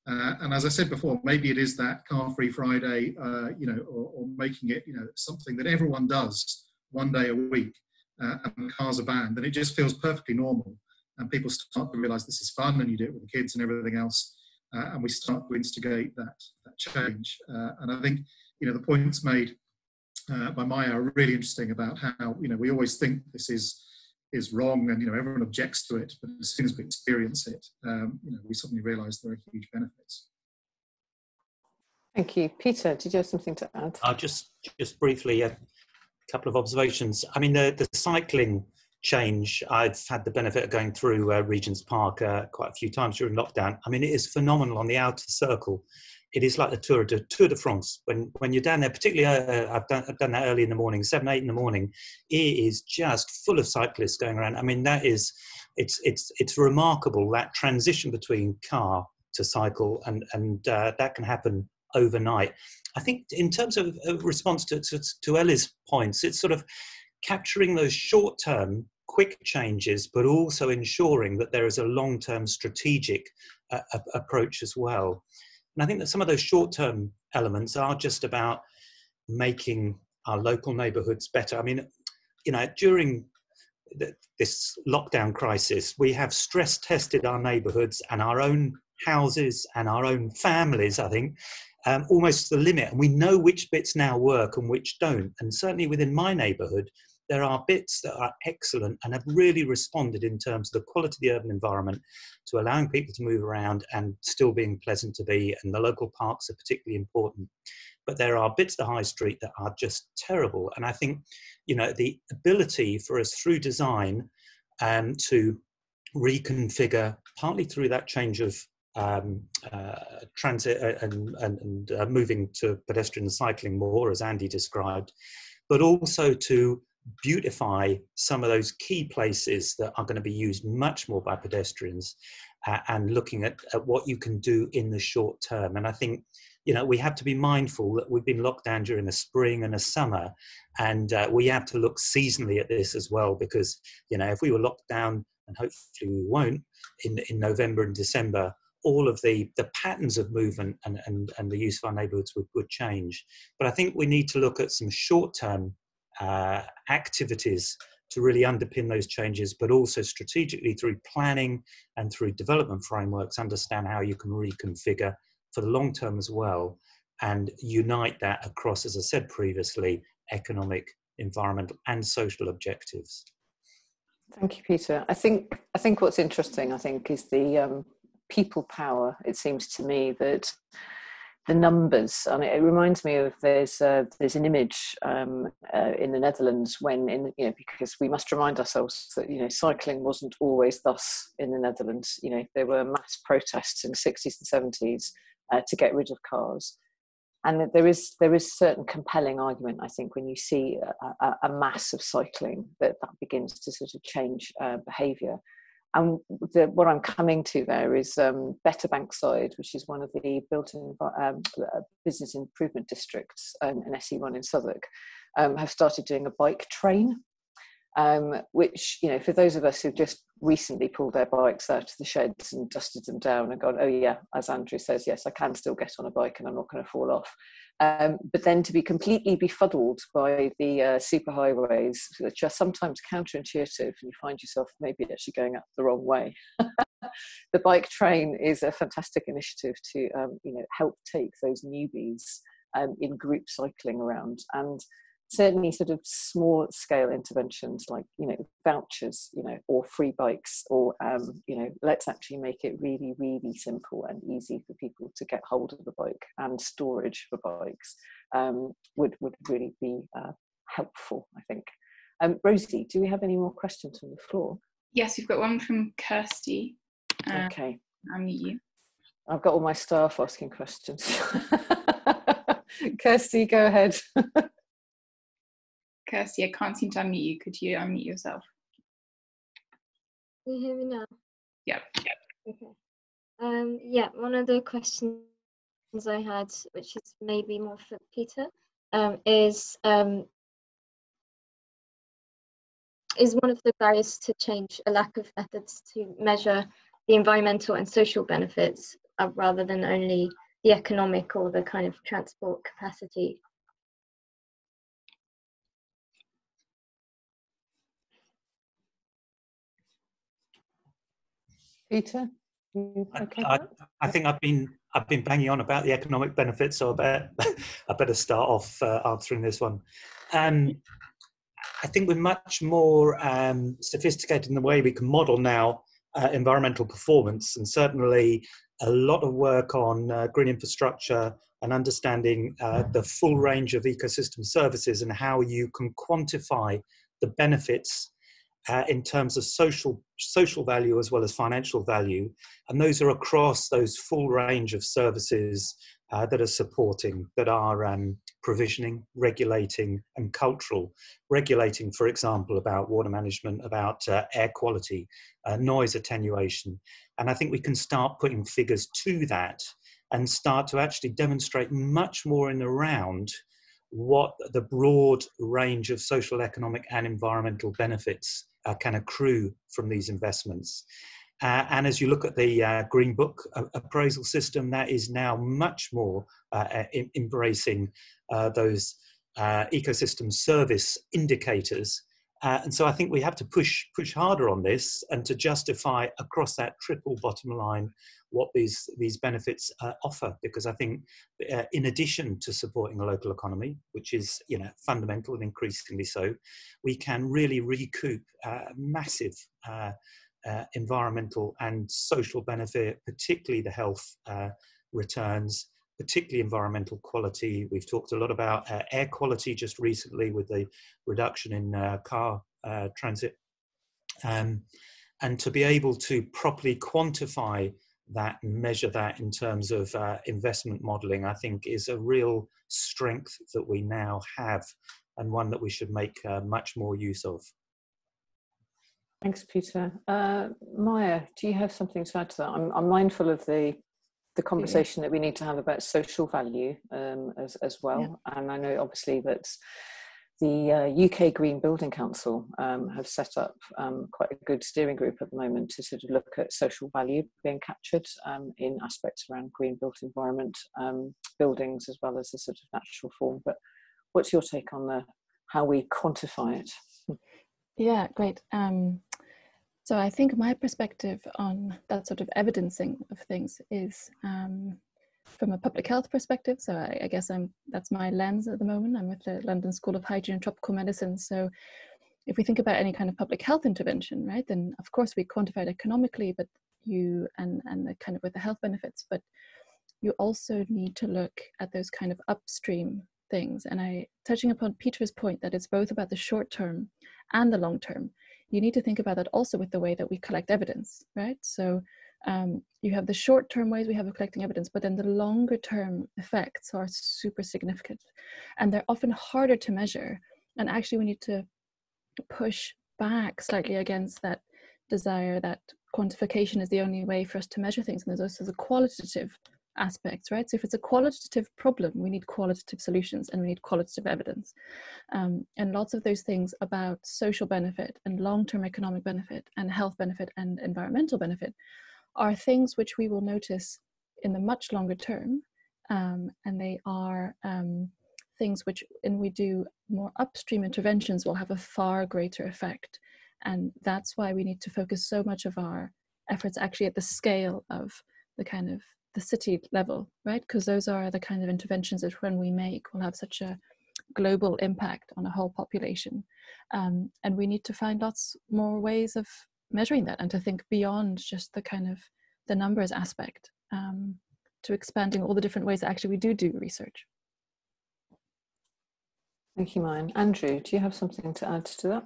Uh, and as I said before, maybe it is that Car Free Friday, uh, you know, or, or making it, you know, something that everyone does one day a week, uh, and cars are banned, and it just feels perfectly normal. And people start to realise this is fun, and you do it with the kids and everything else. Uh, and we start to instigate that, that change. Uh, and I think, you know, the points made uh, by Maayan are really interesting about how, you know, we always think this is, is wrong and, you know, everyone objects to it, but as soon as we experience it, um, you know, we suddenly realise there are huge benefits. Thank you. Peter, did you have something to add? Uh, just, just briefly, a couple of observations. I mean, the, the cycling change, I've had the benefit of going through uh, Regent's Park uh, quite a few times during lockdown. I mean, it is phenomenal on the outer circle. It is like the Tour de, Tour de France. When when you're down there, particularly uh, I've, done, I've done that early in the morning, seven, eight in the morning, it is just full of cyclists going around. I mean, that is, it's, it's, it's remarkable, that transition between car to cycle, and, and uh, that can happen overnight. I think in terms of response to, to, to Ellie's points, it's sort of capturing those short-term quick changes, but also ensuring that there is a long-term strategic uh, approach as well. And I think that some of those short-term elements are just about making our local neighbourhoods better. I mean, you know, during the, this lockdown crisis, we have stress-tested our neighbourhoods and our own houses and our own families, I think, um, almost to the limit. And we know which bits now work and which don't. And certainly within my neighbourhood, there are bits that are excellent and have really responded in terms of the quality of the urban environment to allowing people to move around and still being pleasant to be, and the local parks are particularly important. But there are bits of the high street that are just terrible. And I think, you know, the ability for us through design um, to reconfigure, partly through that change of um, uh, transit and, and, and uh, moving to pedestrian cycling more, as Andy described, but also to beautify some of those key places that are going to be used much more by pedestrians, uh, and looking at, at what you can do in the short term. And I think, you know, we have to be mindful that we've been locked down during a spring and a summer, and uh, we have to look seasonally at this as well, because, you know, if we were locked down, and hopefully we won't, in, in November and December, all of the, the patterns of movement and, and, and the use of our neighbourhoods would, would change. But I think we need to look at some short-term uh, activities to really underpin those changes, but also strategically through planning and through development frameworks, understand how you can reconfigure for the long term as well, and unite that across, as I said previously, economic, environmental and social objectives. Thank you, Peter. I think, I think what's interesting, I think, is the um, people power. It seems to me that the numbers, and it reminds me of, there's uh, there's an image um, uh, in the Netherlands when, in you know, because we must remind ourselves that, you know, cycling wasn't always thus in the Netherlands. You know, there were mass protests in the sixties and seventies uh, to get rid of cars, and that there is there is certain compelling argument, I think, when you see a, a, a mass of cycling, that that begins to sort of change uh, behaviour. And the, what I'm coming to there is um, Better Bankside, which is one of the built-in um, business improvement districts, um, an S E one in Southwark, um, have started doing a bike train, um, which, you know, for those of us who've just recently pulled their bikes out of the sheds and dusted them down and gone, oh yeah, as Andrew says, yes, I can still get on a bike and I'm not going to fall off. Um, but then to be completely befuddled by the uh, superhighways, which are sometimes counterintuitive, and you find yourself maybe actually going up the wrong way. The bike train is a fantastic initiative to um, you know, help take those newbies um, in group cycling around, and certainly sort of small scale interventions like, you know, vouchers, you know, or free bikes, or, um, you know, let's actually make it really, really simple and easy for people to get hold of the bike, and storage for bikes um, would, would really be uh, helpful, I think. Um, Rosie, do we have any more questions from the floor? Yes, we've got one from Kirsty. Um, okay. I'll meet you. I've got all my staff asking questions. Kirsty, go ahead. Kirsty, I can't seem to unmute you. Could you unmute yourself? Can you hear me now? Yep. Yep. Okay. Um, yeah, one of the questions I had, which is maybe more for Peter, um, is um, is one of the barriers to change a lack of methods to measure the environmental and social benefits, uh, rather than only the economic or the kind of transport capacity? Peter, okay? I, I, I think I've been I've been banging on about the economic benefits, so I better, I better start off uh, answering this one. Um, I think we're much more um, sophisticated in the way we can model now uh, environmental performance, and certainly a lot of work on uh, green infrastructure and understanding uh, the full range of ecosystem services and how you can quantify the benefits Uh, in terms of social social value as well as financial value, and those are across those full range of services uh, that are supporting, that are um, provisioning, regulating and cultural. Regulating, for example, about water management, about uh, air quality, uh, noise attenuation, and I think we can start putting figures to that and start to actually demonstrate much more in the round what the broad range of social, economic and environmental benefits Uh, can accrue from these investments. Uh, and as you look at the uh, Green Book appraisal system, that is now much more uh, embracing uh, those uh, ecosystem service indicators. Uh, and so I think we have to push push harder on this, and to justify across that triple bottom line what these, these benefits uh, offer, because I think uh, in addition to supporting a local economy, which is, you know, fundamental and increasingly so, we can really recoup uh, massive uh, uh, environmental and social benefit, particularly the health uh, returns, particularly environmental quality. We've talked a lot about uh, air quality just recently with the reduction in uh, car uh, transit. Um, and to be able to properly quantify that and measure that in terms of uh, investment modelling, I think is a real strength that we now have and one that we should make uh, much more use of. Thanks, Peter. Uh, Maya, do you have something to add to that? I'm, I'm mindful of the, the conversation that we need to have about social value um, as, as well. Yeah. And I know obviously that the uh, U K Green Building Council um, have set up um, quite a good steering group at the moment to sort of look at social value being captured um, in aspects around green built environment um, buildings as well as the sort of natural form. But what's your take on the, how we quantify it? Yeah, great. Um, so I think my perspective on that sort of evidencing of things is um, from a public health perspective, so I, I guess I'm, that's my lens at the moment. I'm with the London School of Hygiene and Tropical Medicine. So if we think about any kind of public health intervention, right, then of course we quantify it economically, but you and, and the kind of with the health benefits, but you also need to look at those kind of upstream things. And I, touching upon Peter's point that it's both about the short term and the long term, you need to think about that also with the way that we collect evidence, right? So Um, you have the short-term ways we have of collecting evidence, but then the longer-term effects are super significant, and they're often harder to measure. And actually, we need to push back slightly against that desire that quantification is the only way for us to measure things. And there's also the qualitative aspects, right? So if it's a qualitative problem, we need qualitative solutions and we need qualitative evidence. Um, and lots of those things about social benefit and long-term economic benefit and health benefit and environmental benefit are things which we will notice in the much longer term, um, and they are um, things which, when we do more upstream interventions, will have a far greater effect. And that's why we need to focus so much of our efforts actually at the scale of the kind of the city level, right? Because those are the kind of interventions that when we make will have such a global impact on a whole population. Um, and we need to find lots more ways of measuring that and to think beyond just the kind of the numbers aspect um, to expanding all the different ways that actually we do do research. Thank you, Maayan. Andrew, do you have something to add to that?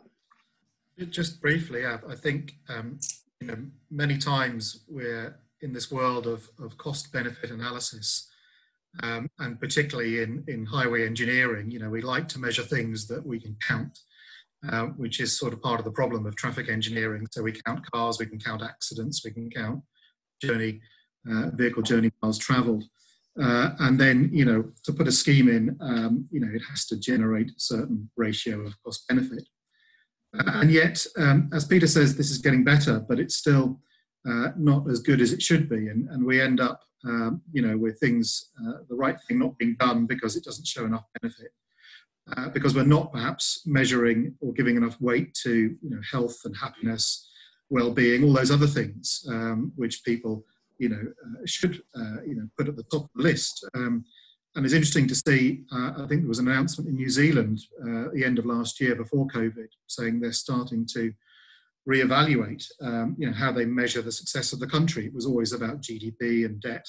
Just briefly, I, I think um, you know, many times we're in this world of, of cost benefit analysis, um, and particularly in, in highway engineering, you know, we like to measure things that we can count. Uh, which is sort of part of the problem of traffic engineering. So we count cars, we can count accidents, we can count journey, uh, vehicle journey miles travelled. Uh, and then, you know, to put a scheme in, um, you know, it has to generate a certain ratio of cost benefit. Uh, and yet, um, as Peter says, this is getting better, but it's still uh, not as good as it should be. And, and we end up, um, you know, with things, uh, the right thing not being done because it doesn't show enough benefit. Uh, because we're not perhaps measuring or giving enough weight to you know, health and happiness, well-being, all those other things um, which people you know, uh, should uh, you know, put at the top of the list. Um, and it's interesting to see, uh, I think there was an announcement in New Zealand uh, at the end of last year before COVID saying they're starting to reevaluate um, you know, how they measure the success of the country. It was always about G D P and debt,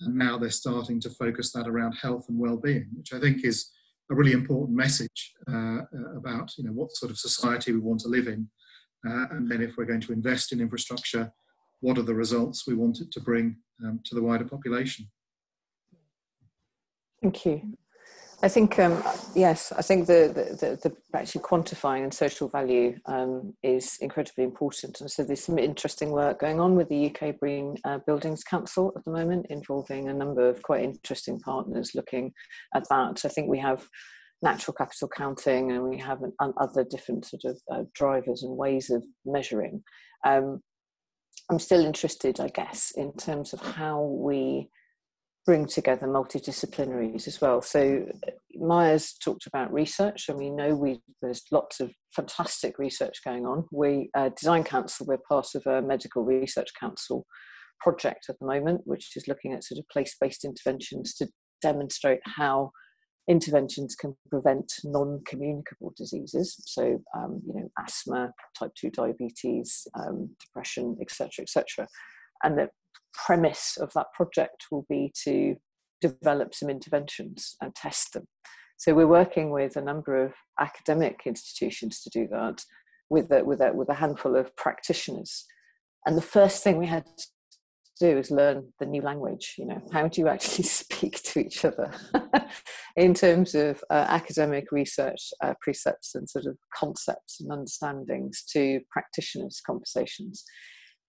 and now they're starting to focus that around health and well-being, which I think is a really important message uh, about you know what sort of society we want to live in, uh, and then if we're going to invest in infrastructure, what are the results we want it to bring um, to the wider population. Thank you. I think um, yes, I think the the, the the actually quantifying and social value um, is incredibly important, and so there's some interesting work going on with the U K Green uh, Buildings Council at the moment, involving a number of quite interesting partners looking at that. I think we have natural capital counting, and we have an, an other different sort of uh, drivers and ways of measuring. Um, I'm still interested, I guess, in terms of how we bring together multidisciplinaries as well. So Maaya's talked about research, and we know we there's lots of fantastic research going on. We uh, Design Council, we're part of a medical research council project at the moment, which is looking at sort of place-based interventions to demonstrate how interventions can prevent non-communicable diseases. So um, you know, asthma, type two diabetes, um, depression, et cetera, et cetera. And that premise of that project will be to develop some interventions and test them. So we're working with a number of academic institutions to do that with a, with a, with a handful of practitioners And the first thing we had to do is learn the new language. You know, how do you actually speak to each other in terms of uh, academic research uh, precepts and sort of concepts and understandings to practitioners' conversations?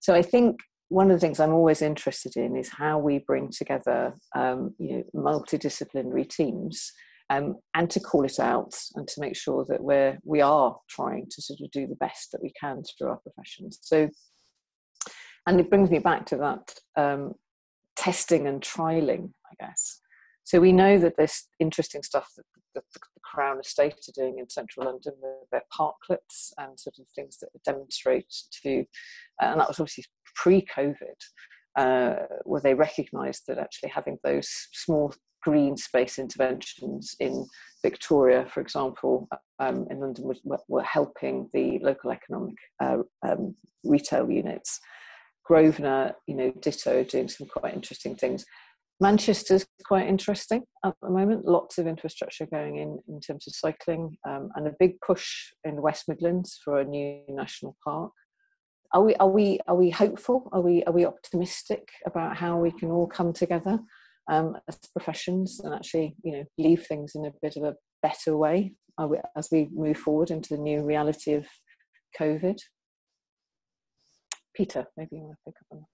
So I think one of the things I'm always interested in is how we bring together, um, you know, multidisciplinary teams, um, and to call it out and to make sure that we're, we are trying to sort of do the best that we can through our professions. So, and it brings me back to that um, testing and trialing, I guess. So we know that there's interesting stuff that the, the Crown Estate are doing in central London with their parklets and sort of things that demonstrate to, and that was obviously pre-COVID, uh, where they recognised that actually having those small green space interventions in Victoria, for example, um, in London, were, were helping the local economic uh, um, retail units. Grosvenor, you know, ditto, doing some quite interesting things. Manchester's quite interesting at the moment. Lots of infrastructure going in in terms of cycling, um, and a big push in the West Midlands for a new national park. Are we are we are we hopeful? Are we are we optimistic about how we can all come together um, as professions and actually, you know, leave things in a bit of a better way as we move forward into the new reality of COVID? Peter, maybe you want to pick up on that.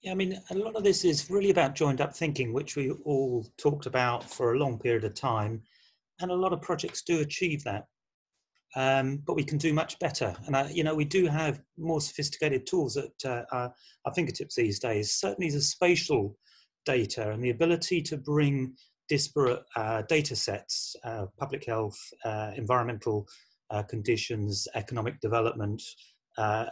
Yeah, I mean, a lot of this is really about joined up thinking, which we all talked about for a long period of time. And a lot of projects do achieve that, um, but we can do much better. And, I, you know, we do have more sophisticated tools at uh, our, our fingertips these days, certainly the spatial data and the ability to bring disparate uh, data sets, uh, public health, uh, environmental uh, conditions, economic development, uh,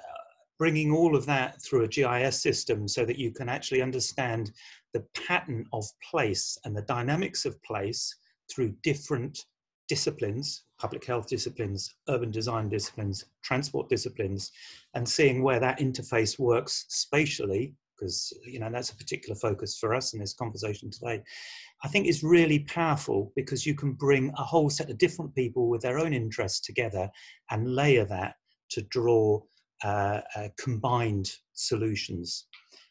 bringing all of that through a G I S system so that you can actually understand the pattern of place and the dynamics of place through different disciplines, public health disciplines, urban design disciplines, transport disciplines, and seeing where that interface works spatially, because, you know, that's a particular focus for us in this conversation today, I think is really powerful, because you can bring a whole set of different people with their own interests together and layer that to draw Uh, uh, combined solutions.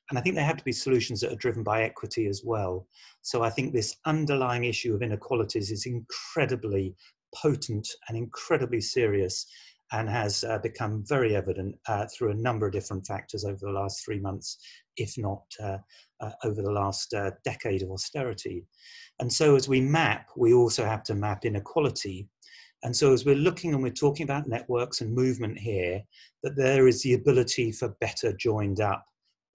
And I think they have to be solutions that are driven by equity as well. So I think this underlying issue of inequalities is incredibly potent and incredibly serious, and has uh, become very evident uh, through a number of different factors over the last three months, if not uh, uh, over the last uh, decade of austerity. And so as we map, we also have to map inequality. And so as we're looking and we're talking about networks and movement here, that there is the ability for better joined up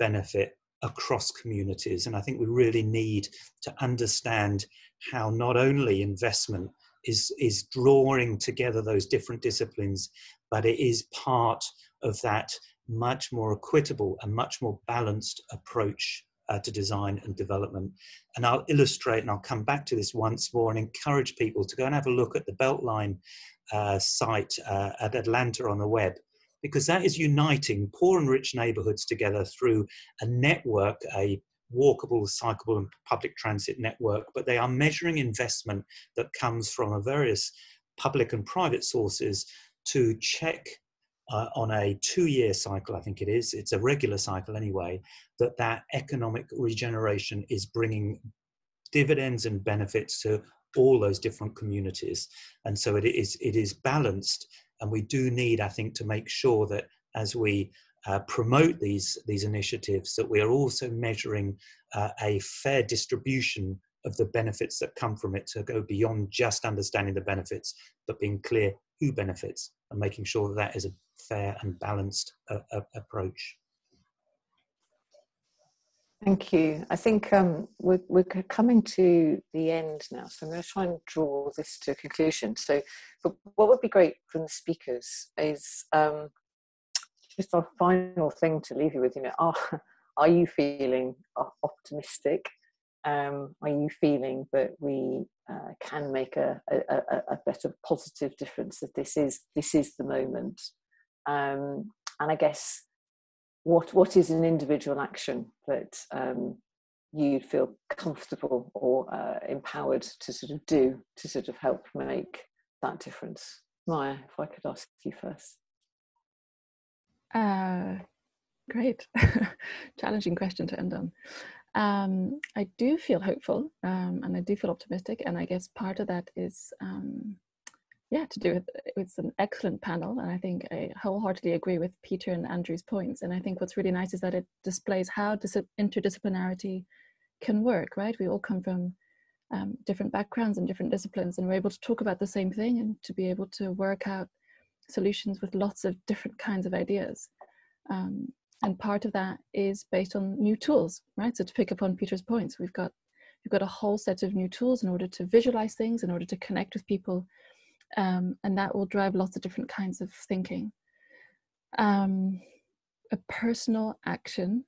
benefit across communities. And I think we really need to understand how not only investment is, is drawing together those different disciplines, but it is part of that much more equitable and much more balanced approach Uh, to design and development. And I'll illustrate, and I'll come back to this once more and encourage people to go and have a look at the Beltline uh, site uh, at Atlanta on the web, because that is uniting poor and rich neighbourhoods together through a network, a walkable, cyclable and public transit network, but they are measuring investment that comes from various public and private sources to check Uh, on a two-year cycle, I think it is, it's a regular cycle anyway, that that economic regeneration is bringing dividends and benefits to all those different communities. And so it is, it is balanced, and we do need, I think, to make sure that as we uh, promote these, these initiatives, that we are also measuring uh, a fair distribution of the benefits that come from it, to go beyond just understanding the benefits, but being clear who benefits and making sure that, that is a fair and balanced uh, uh, approach. Thank you. I think um, we're, we're coming to the end now, so I'm going to try and draw this to a conclusion. So, but what would be great from the speakers is um, just our final thing to leave you with. You know, are, are you feeling optimistic? Um, are you feeling that we uh, can make a, a, a better positive difference, that this is, this is the moment? Um, and I guess what, what is an individual action that um, you'd feel comfortable or uh, empowered to sort of do to sort of help make that difference? Maayan, if I could ask you first. Uh, Great. Challenging question to end on. Um, I do feel hopeful, um, and I do feel optimistic, and I guess part of that is, um, yeah, to do with, it's an excellent panel, and I think I wholeheartedly agree with Peter and Andrew's points, and I think what's really nice is that it displays how dis interdisciplinarity can work, right? We all come from um, different backgrounds and different disciplines, and we're able to talk about the same thing and to be able to work out solutions with lots of different kinds of ideas. Um, And part of that is based on new tools, right? So to pick up on Peter's points, we've got, we've got a whole set of new tools in order to visualize things, in order to connect with people. Um, and that will drive lots of different kinds of thinking. Um, a personal action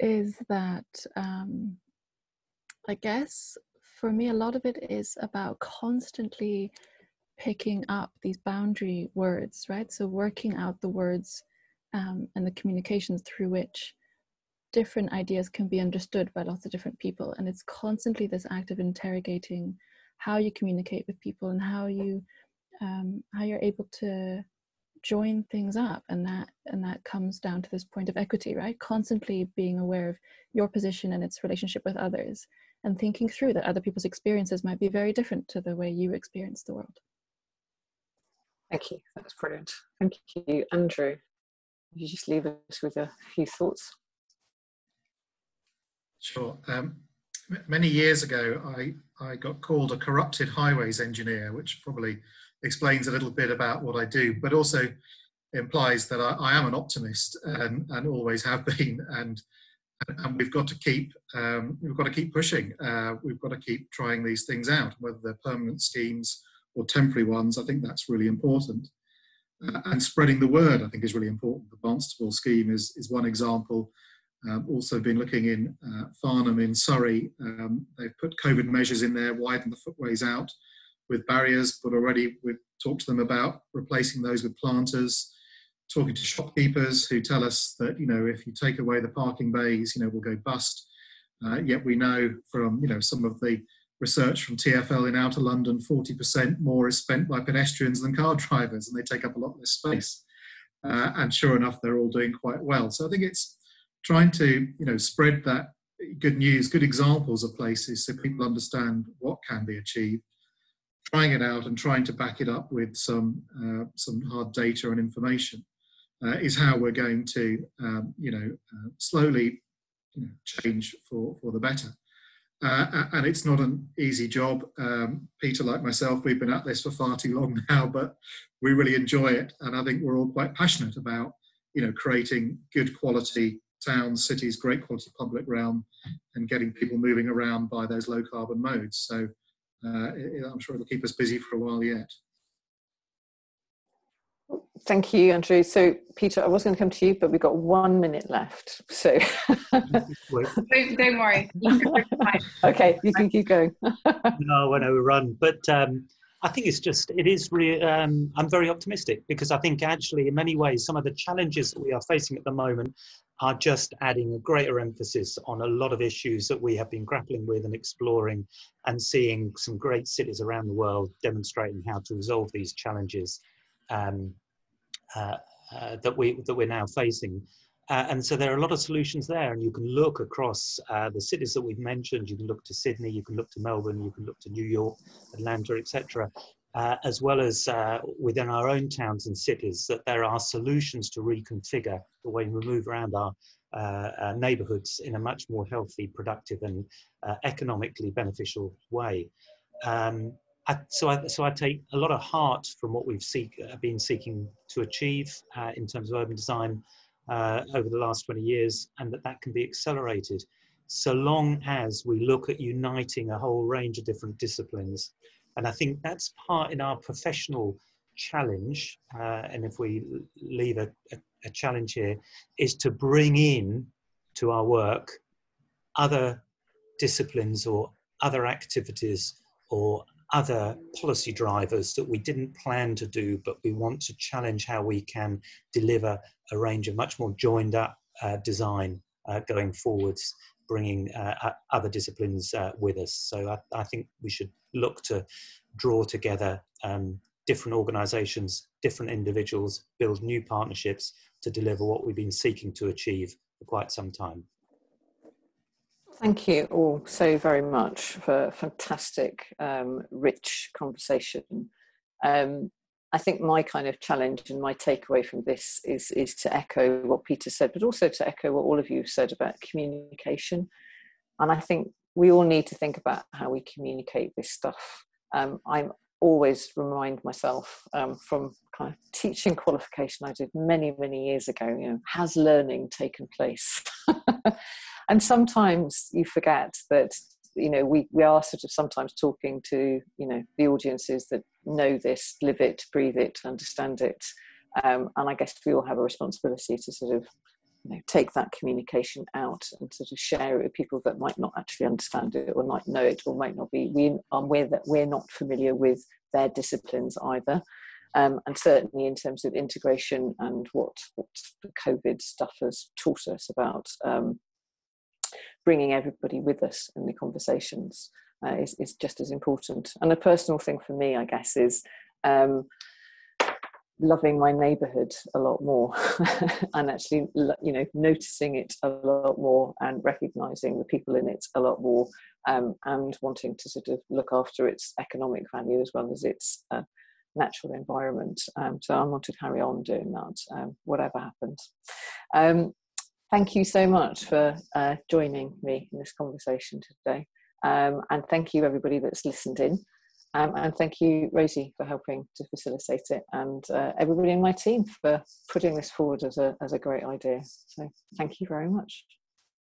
is that, um, I guess, for me, a lot of it is about constantly picking up these boundary words, right? So working out the words Um, and the communications through which different ideas can be understood by lots of different people. And it's constantly this act of interrogating how you communicate with people and how you um, how you're able to join things up, and that and that comes down to this point of equity, right? Constantly being aware of your position and its relationship with others, and thinking through that other people's experiences might be very different to the way you experience the world. Thank you, that's brilliant. Thank you, Andrew. You just leave us with a few thoughts. Sure. Um, many years ago, I, I got called a corrupted highways engineer, which probably explains a little bit about what I do, but also implies that I, I am an optimist and, and always have been. And, and we've got to keep um, we've got to keep pushing. Uh, we've got to keep trying these things out, whether they're permanent schemes or temporary ones. I think that's really important. Uh, and spreading the word, I think, is really important. The Barnstable scheme is, is one example. Um, also been looking in uh, Farnham in Surrey. Um, they've put COVID measures in there, widened the footways out with barriers, but already we've talked to them about replacing those with planters, talking to shopkeepers who tell us that, you know, if you take away the parking bays, you know, we'll go bust. Uh, yet we know from, you know, some of the research from T F L in outer London, forty percent more is spent by pedestrians than car drivers, and they take up a lot less space. Uh, and sure enough, they're all doing quite well. So I think it's trying to, you know, spread that good news, good examples of places so people understand what can be achieved, trying it out and trying to back it up with some, uh, some hard data and information uh, is how we're going to, um, you know, uh, slowly you know, change for, for the better. Uh, and it's not an easy job. Um, Peter, like myself, we've been at this for far too long now, but we really enjoy it. And I think we're all quite passionate about, you know, creating good quality towns, cities, great quality public realm, and getting people moving around by those low carbon modes. So uh, it, I'm sure it'll keep us busy for a while yet. Thank you, Andrew. So, Peter, I was going to come to you, but we've got one minute left. So, don't, don't worry. Okay, you can keep going. No, when I run, but um, I think it's just it is really. Um, I'm very optimistic because I think actually, in many ways, some of the challenges that we are facing at the moment are just adding a greater emphasis on a lot of issues that we have been grappling with and exploring, and seeing some great cities around the world demonstrating how to resolve these challenges. Um, Uh, uh, that we that we're now facing, uh, and so there are a lot of solutions there, and you can look across uh, the cities that we've mentioned. You can look to Sydney, you can look to Melbourne, you can look to New York, Atlanta, et cetera, uh, as well as uh, within our own towns and cities, that there are solutions to reconfigure the way we move around our, uh, our neighbourhoods in a much more healthy, productive, and uh, economically beneficial way. Um, I, so, I, so I take a lot of heart from what we've seek, uh, been seeking to achieve uh, in terms of urban design uh, over the last twenty years, and that that can be accelerated so long as we look at uniting a whole range of different disciplines. And I think that's part in our professional challenge, uh, and if we leave a, a, a challenge here, is to bring in to our work other disciplines or other activities or other policy drivers that we didn't plan to do, but we want to challenge how we can deliver a range of much more joined up uh, design uh, going forwards, bringing uh, other disciplines uh, with us. So I, I think we should look to draw together um, different organisations, different individuals, build new partnerships to deliver what we've been seeking to achieve for quite some time. Thank you all so very much for a fantastic, um, rich conversation. Um, I think my kind of challenge and my takeaway from this is, is to echo what Peter said, but also to echo what all of you said about communication. And I think we all need to think about how we communicate this stuff. Um, I'm always remind myself um, from kind of teaching qualification I did many, many years ago, you know, has learning taken place? And sometimes you forget that, you know, we, we are sort of sometimes talking to, you know, the audiences that know this, live it, breathe it, understand it. Um, and I guess we all have a responsibility to sort of, you know, take that communication out and sort of share it with people that might not actually understand it or might know it or might not be we are aware that we're not familiar with their disciplines either. Um, and certainly in terms of integration and what, what the COVID stuff has taught us about um, bringing everybody with us in the conversations uh, is, is just as important. And a personal thing for me, I guess, is um, loving my neighbourhood a lot more and actually, you know, noticing it a lot more and recognising the people in it a lot more, um, and wanting to sort of look after its economic value as well as its uh, natural environment. Um, so I want to carry on doing that, um, whatever happens. Um, thank you so much for uh, joining me in this conversation today. Um, and thank you everybody that's listened in. Um, and thank you, Rosie, for helping to facilitate it, and uh, everybody in my team for putting this forward as a, as a great idea. So thank you very much.